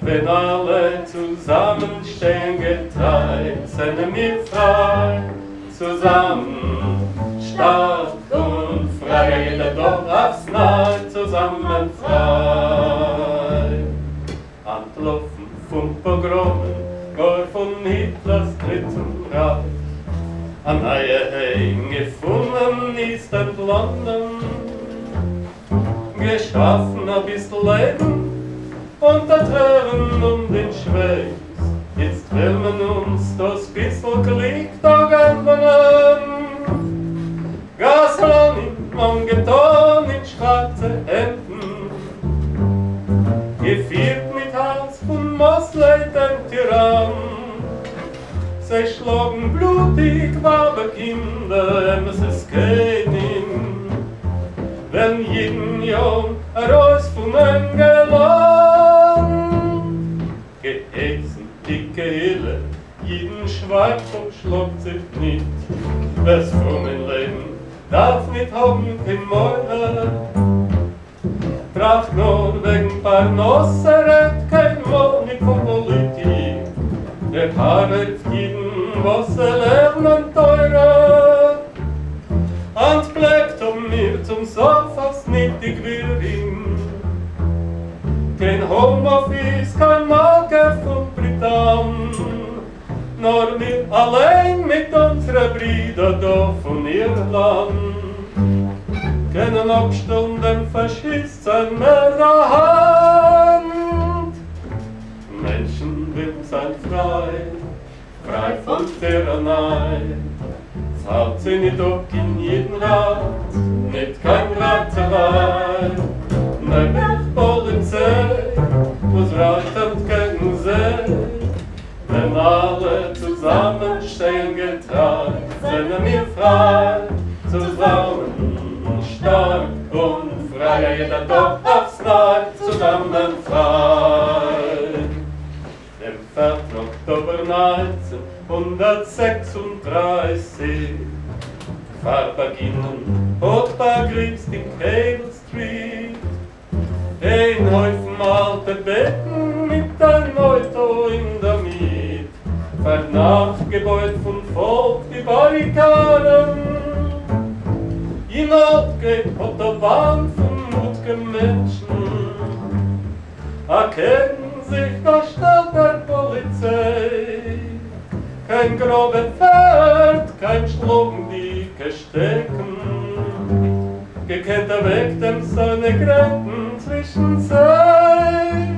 Wenn alle zusammenstehen getreit, sind wir frei. Zusammen, stark und frei, jeder doch aufs Neue, zusammen frei. Antlaufen von Pogromen, gar von Hitlers Dritten Reich. An neue Heim gefunden ist entladen, geschaffen ein bisschen Leben und das Hören um den Schweiß. Jetzt will man uns das bisschen Glück doch ändern. Gaslan in angetan in schwarze Hemden, geführt mit Hans von Mosley, dem Tyrann. Sie schlagen blutig, wabe Kinder, es ist kein Inn. Wenn jeden Jung heraus von einem Gelang, geätzen dicke Hille, jeden Schweif und schlagt sich nicht. was für mein Leben, darf nicht haben den Meurer. Tracht nur wegen Parnasse, redt kein Wohnig von Politik. Der Paar hat jeden, was er lernen teurer. Und bleibt um mir zum Sofas nicht die Gewirrin. Kein Homeoffice, kein Malke von Britann. Nur wir allein mit unserer Brüder da von Irland. Können abstellen den Faschisten mehr der Hand. Menschen will sein frei, frei von Tyrannei. Es hat sie nicht auch in jedem Rat, nicht kein Ratzelei. Nein, nicht Polizei, was ratet gegen sie. Wenn alle zusammenstehen getan, sind wir frei, zusammen stark und frei, jeder Tag aufs Neue, zusammen frei. Im Vertrag Oktober neunzehnhundertsechsunddreißig, Farbaginnen und Bagrips in Cable Street, ein Häufen alte Betten mit einem Auto in der Miete. Vernachgebeut von Volk die Barrikaden. In Notgeht auf der Bahn von mutigen Menschen erkennen sich der Stadt der Polizei. Kein grober Pferd, kein Schlugen, die gestecken. Gekennt er weg dem seine Grenzen zwischen sein.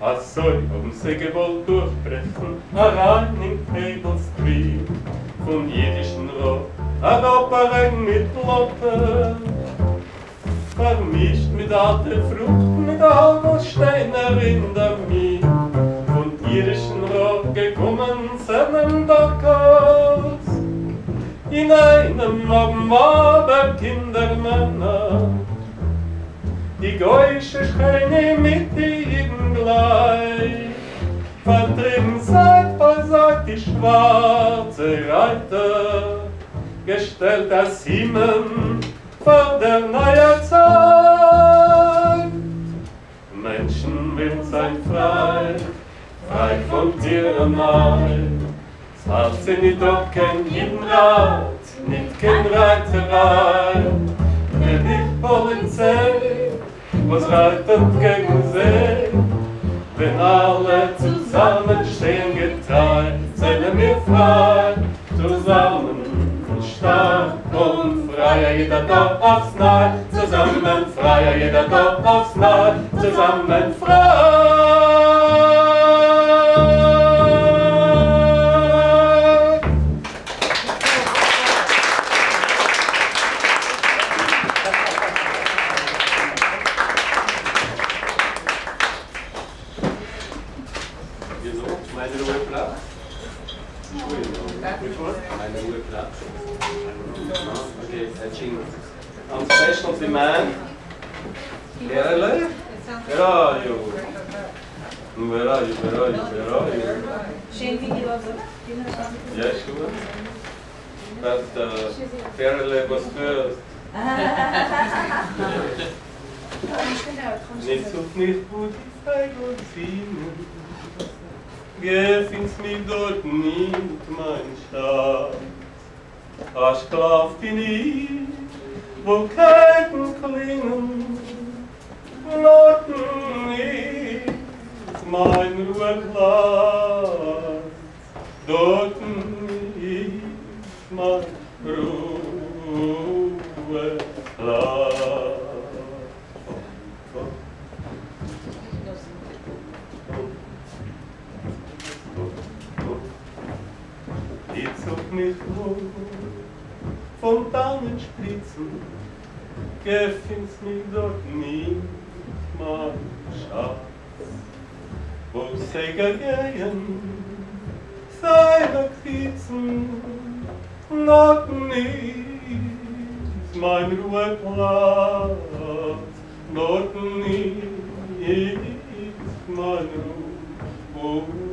Als soll um sie gewollt durchbrechen, herein in Cable Street, vom jüdischen Rock, ein Opferring mit Lotte, vermischt mit alten Frucht, mit Halbersteiner in der Miet, vom jüdischen Rock gekommen seinen Dockers, in einem Abend Kindermänner. Die Geusche schreien mit jedem gleich, vertrieben seit bei sagt die schwarze Reiter, gestellt das Himmel vor der neuen Zeit. Menschen will sein frei, frei von Tyrannei, es hat sie nicht doch kein Rat, nicht kein Reiterei, will nicht Polizei, was reitet gegen See, wenn alle zusammenstehen geteilt, sind wir frei, zusammen stark und frei, jeder Tag aufs Neue, zusammen frei, jeder Tag aufs Neue, zusammen frei. On special demand, where are you? Where are you? Where are you? Where are you? Where are you? Yes, she was. But uh, Verena was first. Nicht so nicht gut, ich sei gut singen. Gefin's mich dort nicht, mein Schatz. Hast klafft ihn nicht. Wo Ketten klingen, Glocken ist mein Ruheplatz, Dorten ist mein Ruheplatz. Ich zog mich hoch, Fontannenspritzen, gefind's mich dort nicht, mein Schatz. Wo Seeger gehen, seine Kriezen, noch nicht mein Ruheplatz, noch nicht mein Ruheplatz.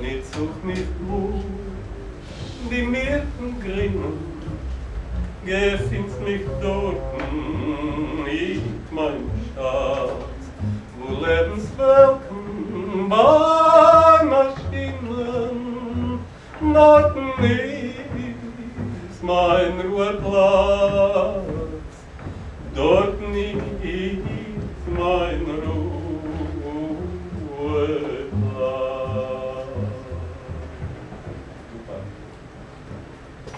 nicht sucht mich Blut, die Mirten grinnen, gefindt mich dort, ich mein Schatz, wo Lebenswelken bei Maschinen, Norden ist mein Ruheplatz, dort ist mein Ruheplatz.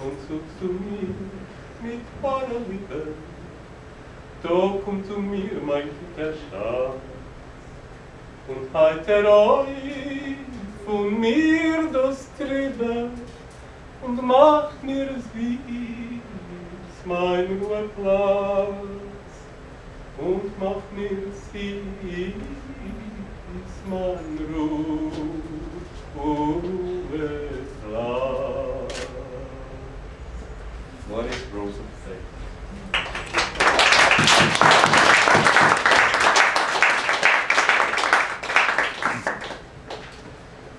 Und suchst du mich mit meiner Liebe, doch komm zu mir, mein guter Schatz, und heiter euch von mir das Treiben, und macht mir süß mein Ruheplatz, und macht mir süß mein Ruheplatz. What is Rosen saying?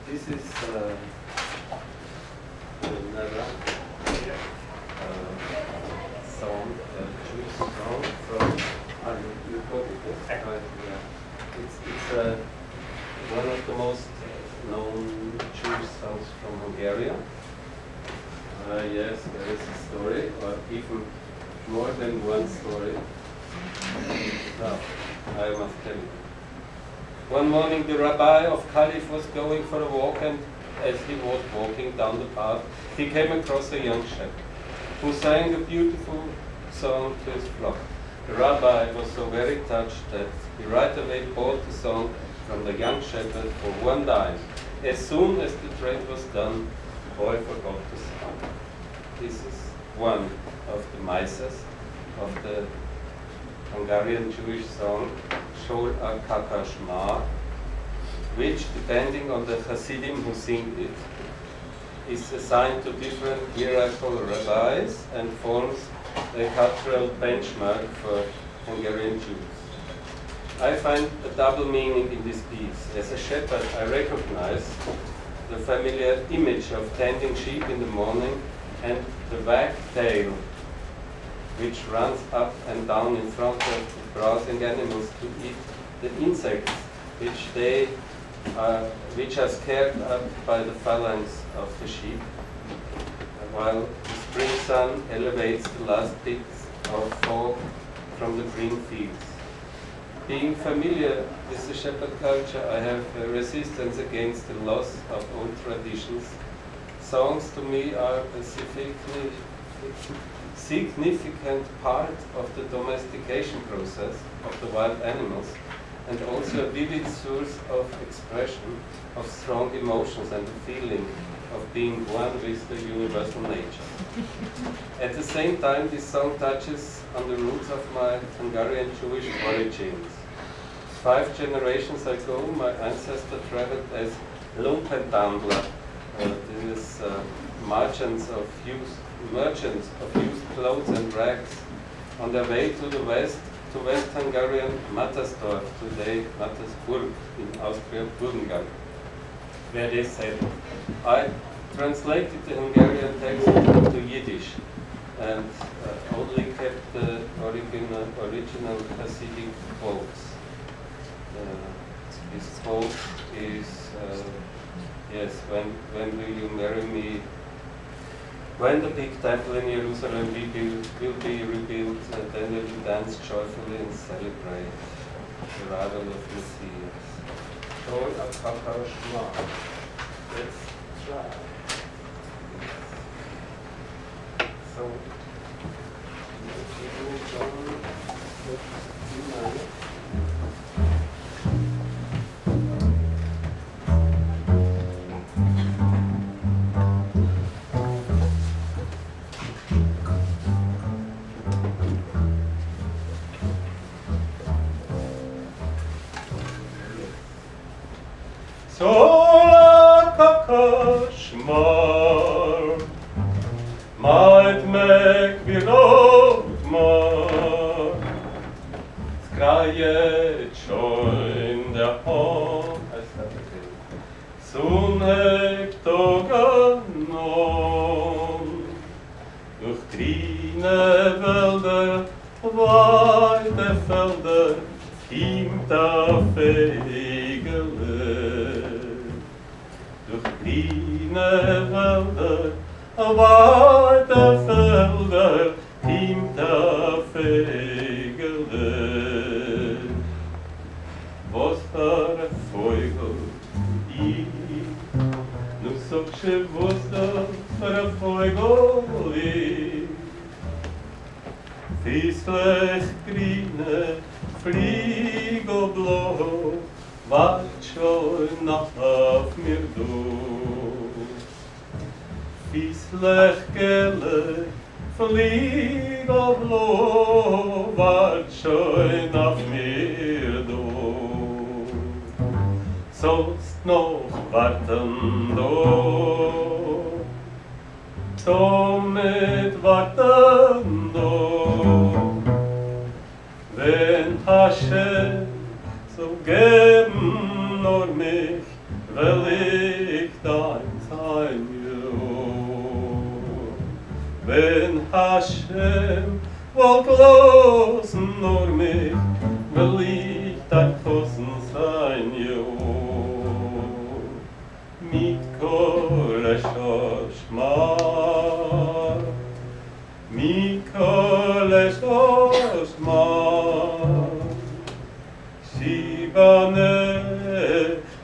This is uh, another uh, song, a Jewish song from, I mean, you got it, yes? Uh, yeah. It's, it's uh, one of the most known Jewish songs from Bulgaria. Uh, yes, there is a story, or even more than one story. Now, I must tell you. One morning the rabbi of Caliph was going for a walk, and as he was walking down the path, he came across a young shepherd who sang a beautiful song to his flock. The rabbi was so very touched that he right away bought the song from the young shepherd for one dime. As soon as the trade was done, the boy forgot the song. This is one of the misers of the Hungarian Jewish song Shol HaKakashma, which, depending on the Hasidim who sing it, is assigned to different hierarchical rabbis and forms a cultural benchmark for Hungarian Jews. I find a double meaning in this piece. As a shepherd, I recognize the familiar image of tending sheep in the morning and the wag tail, which runs up and down in front of the browsing animals to eat the insects, which they are, which are scared up by the phalanx of the sheep, while the spring sun elevates the last bits of fall from the green fields. Being familiar with the shepherd culture, I have a resistance against the loss of old traditions. Songs to me are a significant part of the domestication process of the wild animals, and also a vivid source of expression of strong emotions and the feeling of being one with the universal nature. At the same time, this song touches on the roots of my Hungarian Jewish origins. Five generations ago, my ancestor traveled as Lumpentandler, uh, these uh, merchants of used merchants of used clothes and rags, on their way to the west, to West Hungarian Mattersburg, today Mattersburg in Austria, Burgenland, where they settled. I translated the Hungarian text into Yiddish and uh, only kept the original, original Hasidic quotes. Uh, this quote is, uh, yes, when, when will you marry me? When the big temple in Jerusalem will be, will be rebuilt, and then they will dance joyfully and celebrate the arrival of Messias. Shol HaKakashma. Let's try. So, let's do it. Soon grüne Wälder, weite Felder, hinter Fegele. Durch grüne Wälder, weite Felder, hinter Fegele. Was der Vogel, ich, nur so geschehen, was der Vogel ist. Fieslich grüne, flieg und blau, wart schon auf mir du. Fieslich gelle, flieg und blau, wart schon auf mir du. Sollst noch warten do, somit warten do. Wenn Hashem so geben nur mich, will ich dein sein, jo. Wenn Hashem wollt losen nur mich, will ich dein Kosen sein, jo. Mit Kolesch Oshmar, mit Kolesch Oshmar, Bane,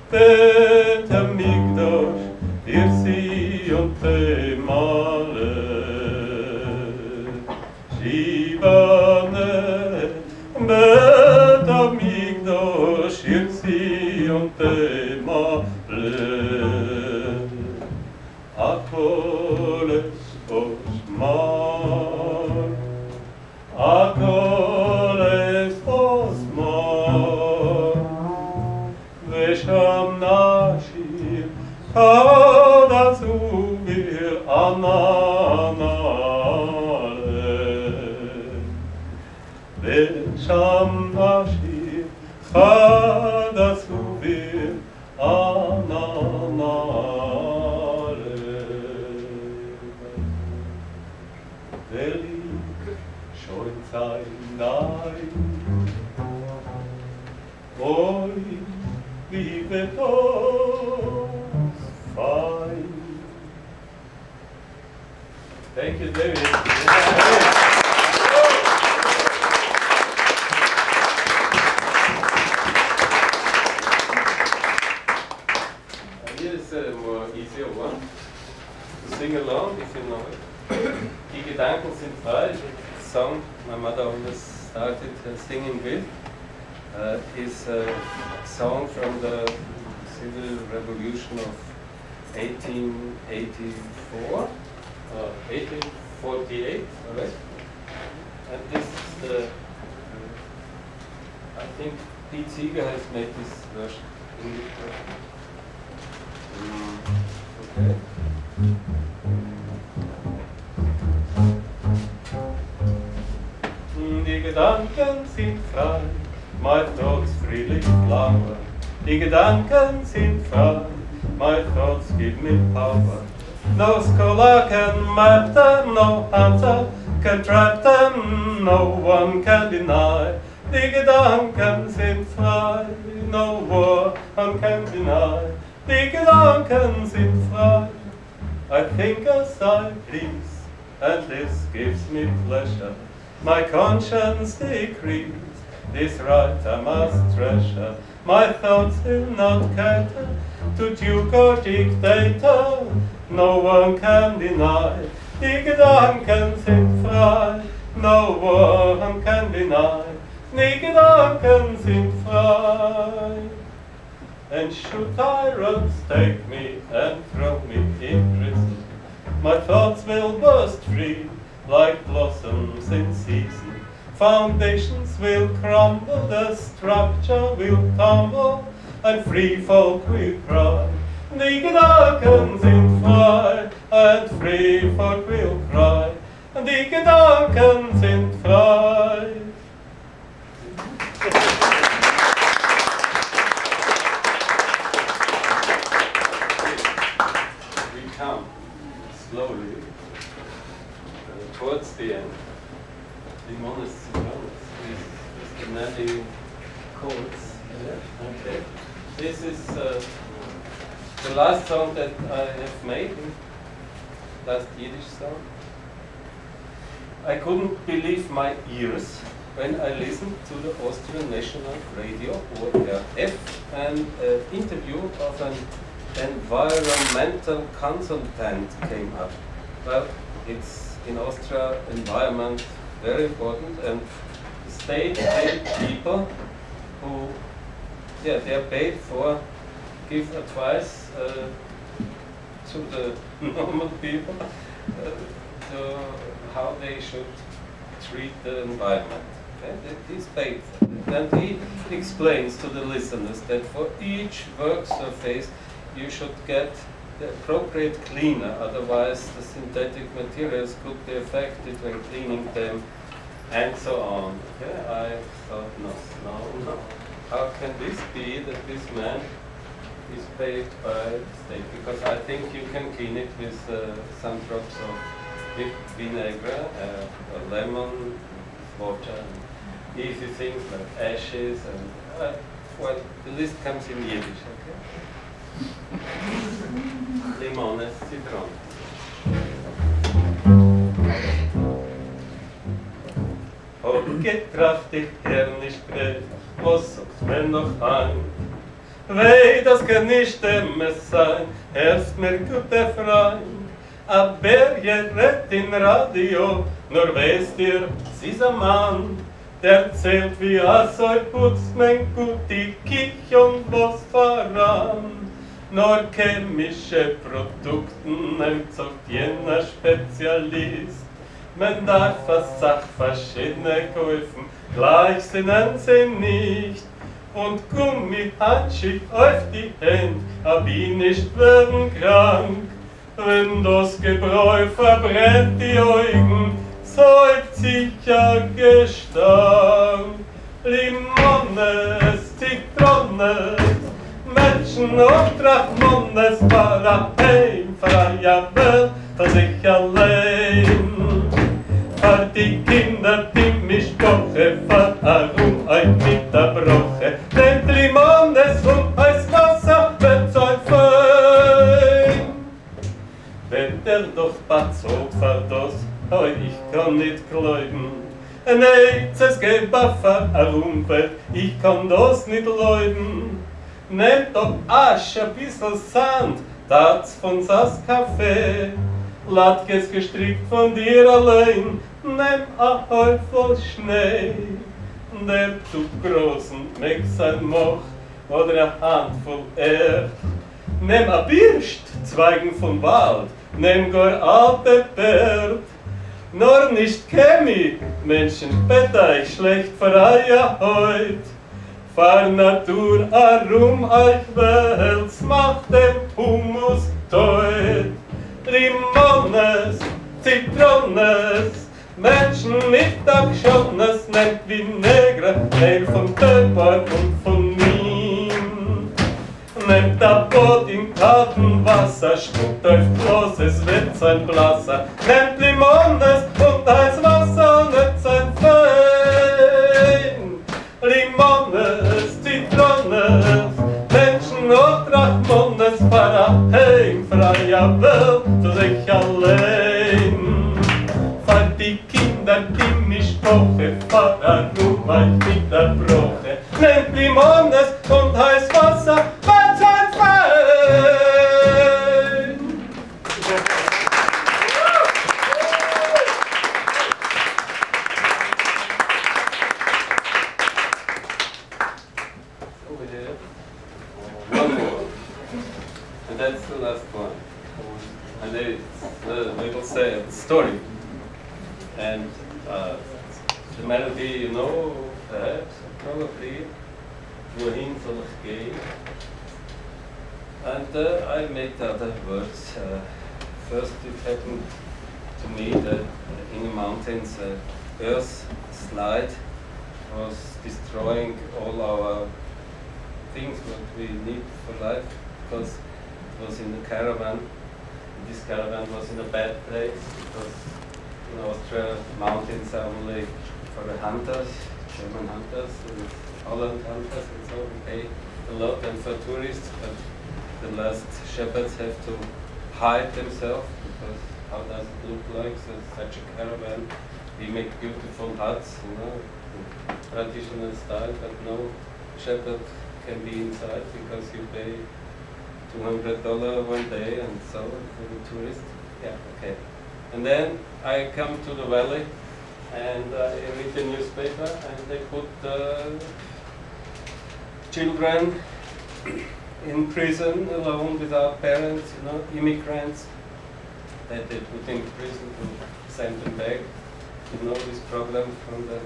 bet amigdosh, irsi on te male. Shibane, bet amigdosh, irsi on te male. Akoles osmar, akoles. Sham nashir, hadazu bir ananale. Sham nashir, hadazu bir ananale. Der liegt schon sein Nein. Liebe doch fein. Thank you, David. Here is a more easier one. To sing along if you know it. Die Gedanken sind frei. The song my mother always started singing with. Uh, is a song from the civil revolution of eighteen eighty-four, uh, eighteen forty-eight, all right? And this is the, uh, I think Pete Seeger has made this version. Okay. Die Gedanken sind frei. My thoughts freely flower. Die Gedanken sind frei. My thoughts give me power. No scholar can map them, no hunter can trap them, no one can deny. Die Gedanken sind frei. No one can deny. Die Gedanken sind frei. I think as I please, and this gives me pleasure. My conscience decrees. This right I must treasure. My thoughts will not cater to duke or dictator. No one can deny. Die Gedanken sind frei. No one can deny. Die Gedanken sind frei. And should tyrants take me and throw me in prison, my thoughts will burst free like blossoms in season. Foundations will crumble, the structure will tumble, and free folk will cry. Die Gedanken sind frei, and free folk will cry. Die Gedanken sind frei. We come slowly. towards the end, the monist's notes, these schematic codes. Yeah. Okay. This is uh, the last song that I have made, last Yiddish song. I couldn't believe my ears when I listened to the Austrian National Radio, O R F, and an interview of an environmental consultant came up. Well, it's in Austria, environment very important, and the state paid people who, yeah, they are paid for, give advice uh, to the normal people uh, to how they should treat the environment. He's paid. And he explains to the listeners that for each work surface you should get the appropriate cleaner, otherwise the synthetic materials could be affected when cleaning them, and so on. Okay? I thought, no, no, no. How can this be that this man is paid by the state? Because I think you can clean it with uh, some drops of vinegar, uh, lemon, water, and easy things like ashes, and uh, well, the list comes in Yiddish. Okay? Limones, Citron. Hoch getrachtet er nicht sprech, was sagt mir noch ein? Weh, das kann nicht immer sein, erst mir guter Freund. Aber ihr redet im Radio, nur weißt ihr, sie ist ein Mann. Der zählt wie Assoi putzt mein Guti, Kich und was voran. Nur chemische Produkten erzeugt jener Spezialist. Man darf als Sach verschiedene kaufen, gleich sind sie nicht. Und Gummihandschuhe auf die Hände, hab ich nicht werden krank. Wenn das Gebräu verbrennt die Augen, zeugt sicher Gestank. Limones, Zitronen, Menschen und Rachmones war ein freier Welt für sich allein. Für die Kinder, die mich koche, war Arum euch mit der Broche. Nehmt Limones und heiß Wasser wird's euch fein. Wenn der doch Batzog verdost, heu, ich kann nicht glauben. Nein, es geht Baffer Arum wird, ich kann das nicht glauben. Nehmt ob Asch, ein bisschen Sand, tat's von Sass Kaffee. Latkes gestrickt von dir allein, nehm a Häufel Schnee. Nehmt du großen Meck sein Moch, oder a Handvoll Erd. Nehm a Birst, Zweigen vom Wald, nehm gar alte Pferd. Nur nicht Chemie, Menschen, Bettei, schlecht freier heut. Fahr Natur herum euch Wels, macht dem Humus teut. Limones, Zitrones, Menschen mit Dachschones, nehmt Vinegre, nehmt von Pepper und von Min. Nehmt ein Boot in kaltem Wasser, spuckt euch bloß, es wird sein Blasser. Nehmt Limones und heiß Wasser, wird sein Fein. Limones, Zitrones, Menschen und Rachmones, fahren heim, freier Welt zu sich allein. Für die Kinder, die mich koche, fahren nur mein Kinderbroche. Nehmt Limones und heiß Wasser, was ein Fein. That's the last one, and it's, uh, we will say a story, and uh, the melody you know perhaps, probably, Wohin soll ich gehen? And uh, I made the other words. Uh, first it happened to me that uh, in the mountains uh, earth slide was destroying all our things what we need for life, because was in the caravan. This caravan was in a bad place because in Austria, mountains are only for the hunters, German hunters, and Holland hunters, and so we pay a lot, and for tourists, but the last shepherds have to hide themselves, because how does it look like, so such a caravan, we make beautiful huts, you know, traditional style, but no shepherd can be inside, because you pay two hundred dollars one day, and so for the tourist, yeah, okay. And then I come to the valley, and I read the newspaper, and they put uh, children in prison alone without parents, you know, immigrants that they put in prison to send them back. You know, this program from the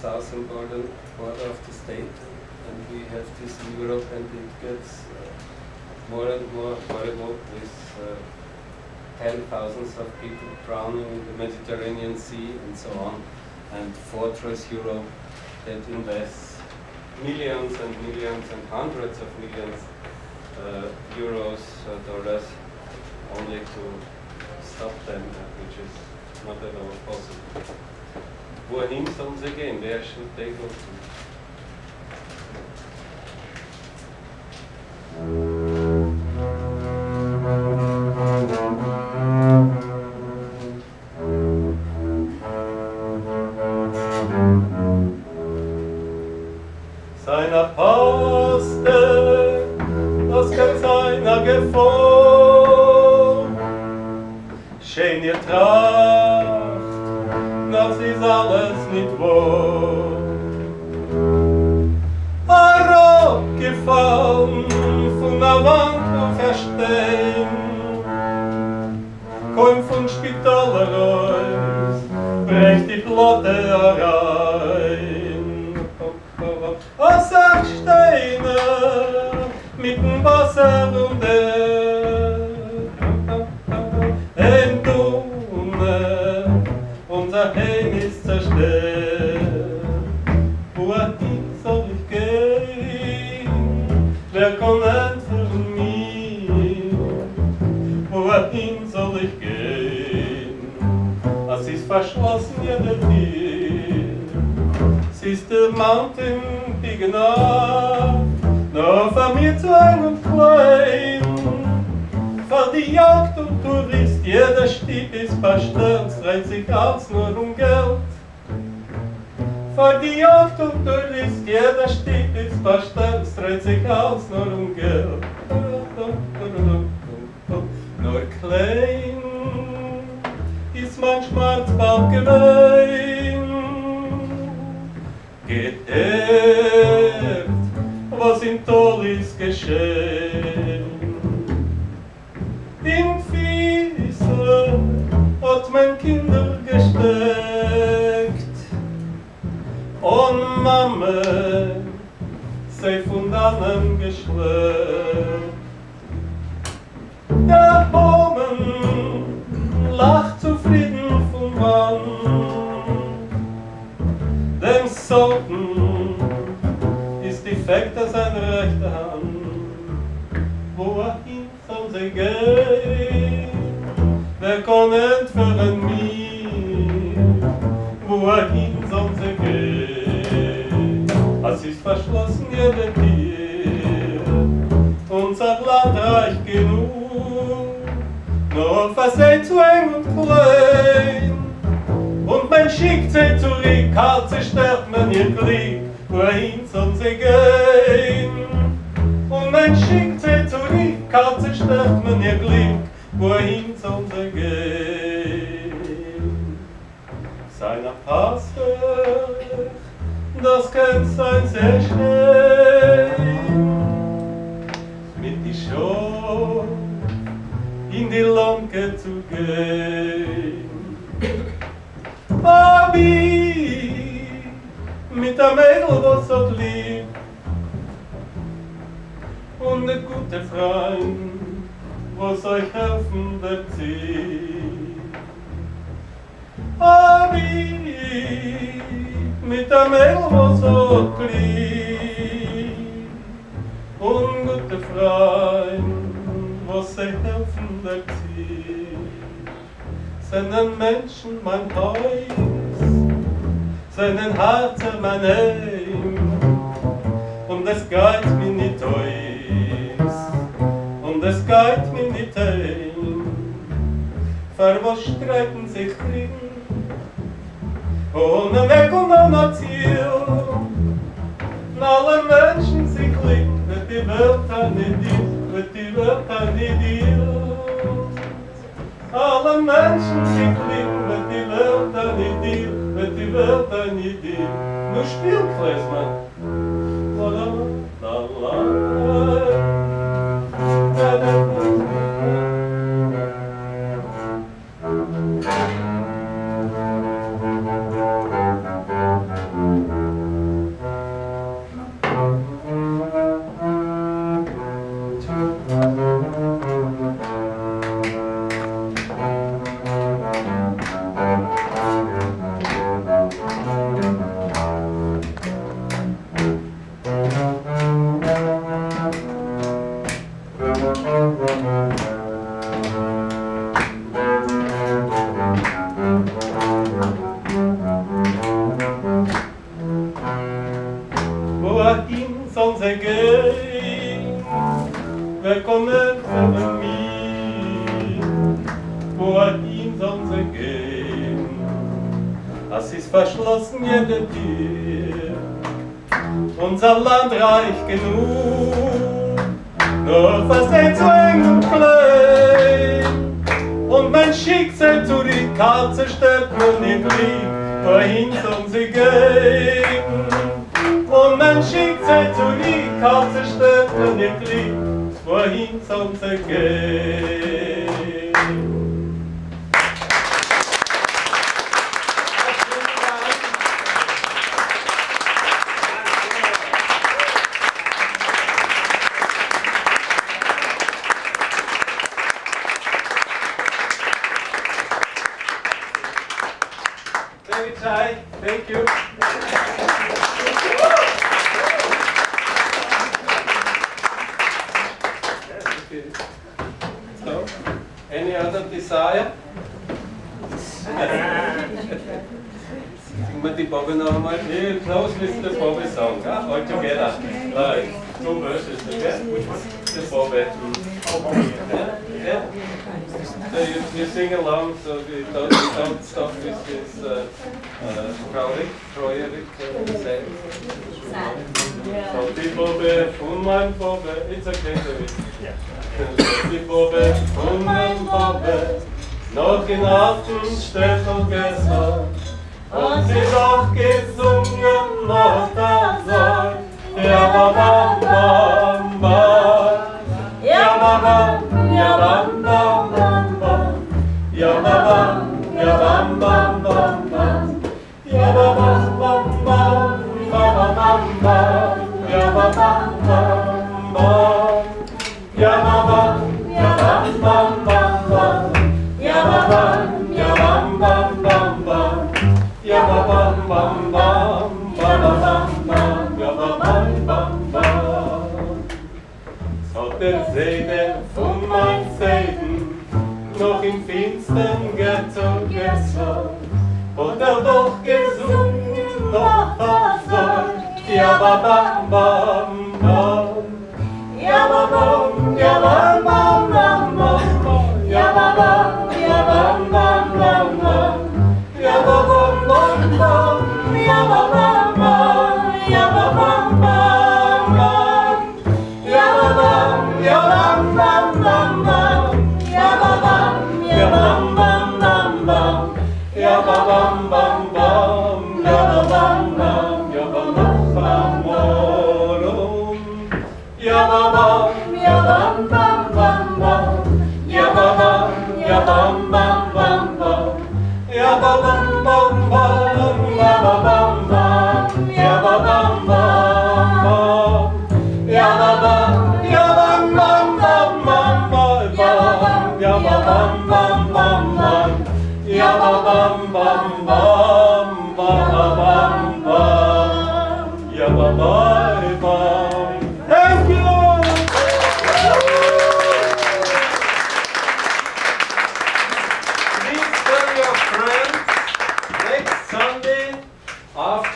southern border, border of the state, and we have this in Europe, and it gets uh, more and more horrible with uh, ten thousands of people drowning in the Mediterranean Sea and so on, and Fortress Europe that invests millions and millions and hundreds of millions uh, euros, uh, dollars, only to stop them, which is not at all possible. Wohin sollen sie gehen? Where should they go to? Seiner Paste, das kann seiner Geform. Schön ihr Tracht, das ist alles nicht wahr. Ein Rock gefallen, von der Wand auf Erstehen. Komm von Spital raus, brech die Platte herein. Wassersteine mit dem Wasser und dem Dunne, unser Heim ist zerstört. Wohin soll ich gehen? Wer kommt für mich? Wohin soll ich gehen? Es ist verschlossen, jede Tür. Is the mountain big enough? No, for me to einen klein. For the Jagd und Tourist, jeder Stieb ist verstört, dreht sich alles nur um Geld. For the Jagd und Tourist, jeder Stieb ist verstört, dreht sich alles nur um Geld. Nur klein ist mein Schmerz bald gemein. Geehrt, was im Tal ist geschehen. In Fiesel hat mein Kinder gesteckt. Und Mama sei von dannen geschleppt. Der Bomen lacht zufrieden vom Mann. Dem Socken ist die Fekte seine rechte Hand. Wohin soll sie gehen? Wer kann entführen mich? Wohin soll sie gehen? Es ist verschlossen, jede Tür. Unser Land reicht genug. Nur versehen zu eng und klein. Und man schickt sie zurück, halt sie stört man ihr Glück, wohin soll sie gehen? Und man schickt sie zurück, halt sie stört man ihr Glück, wohin soll sie gehen? Seiner Passe, das könnte sein sehr schön, mit die Show in die Lonke zu gehen. Abi, mit der Mädel, was hat lieb, und der gute Freund, was euch helfen der Ziel. Abi, mit der Mädel, was hat lieb, und gute Freund, was euch helfen der Ziel. seinen Menschen mein Preis, seinen Herzen mein Heim, und es geht mir nicht aus, und es geht mir nicht heim. Für was streiten sich Kriegen, ohne Weg und ohne Ziel, und alle Menschen sich lieben, wird die Welt an dir, wird die Welt an dir. Alle Menschen sind lieb, wenn die Welt an dir, wenn die Welt an dir. Nur spiel, Klesmann.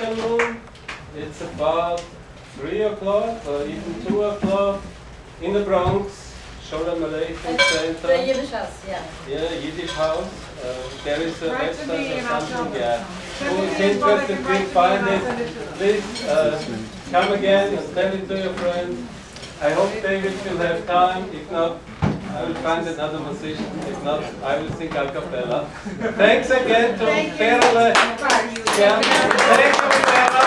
afternoon, it's about three o'clock or even two o'clock in the Bronx, Sholem Aleichem Center. The Yiddish House, yeah. Yeah, Yiddish House. Uh, there is a right website or something, yeah. Who is interested, please find it. Please uh, come again and tell it to your friends. I hope David will have time. If not, I will find another musician. If not, I will sing a cappella. Thanks again to Verena. Thank you, Verena.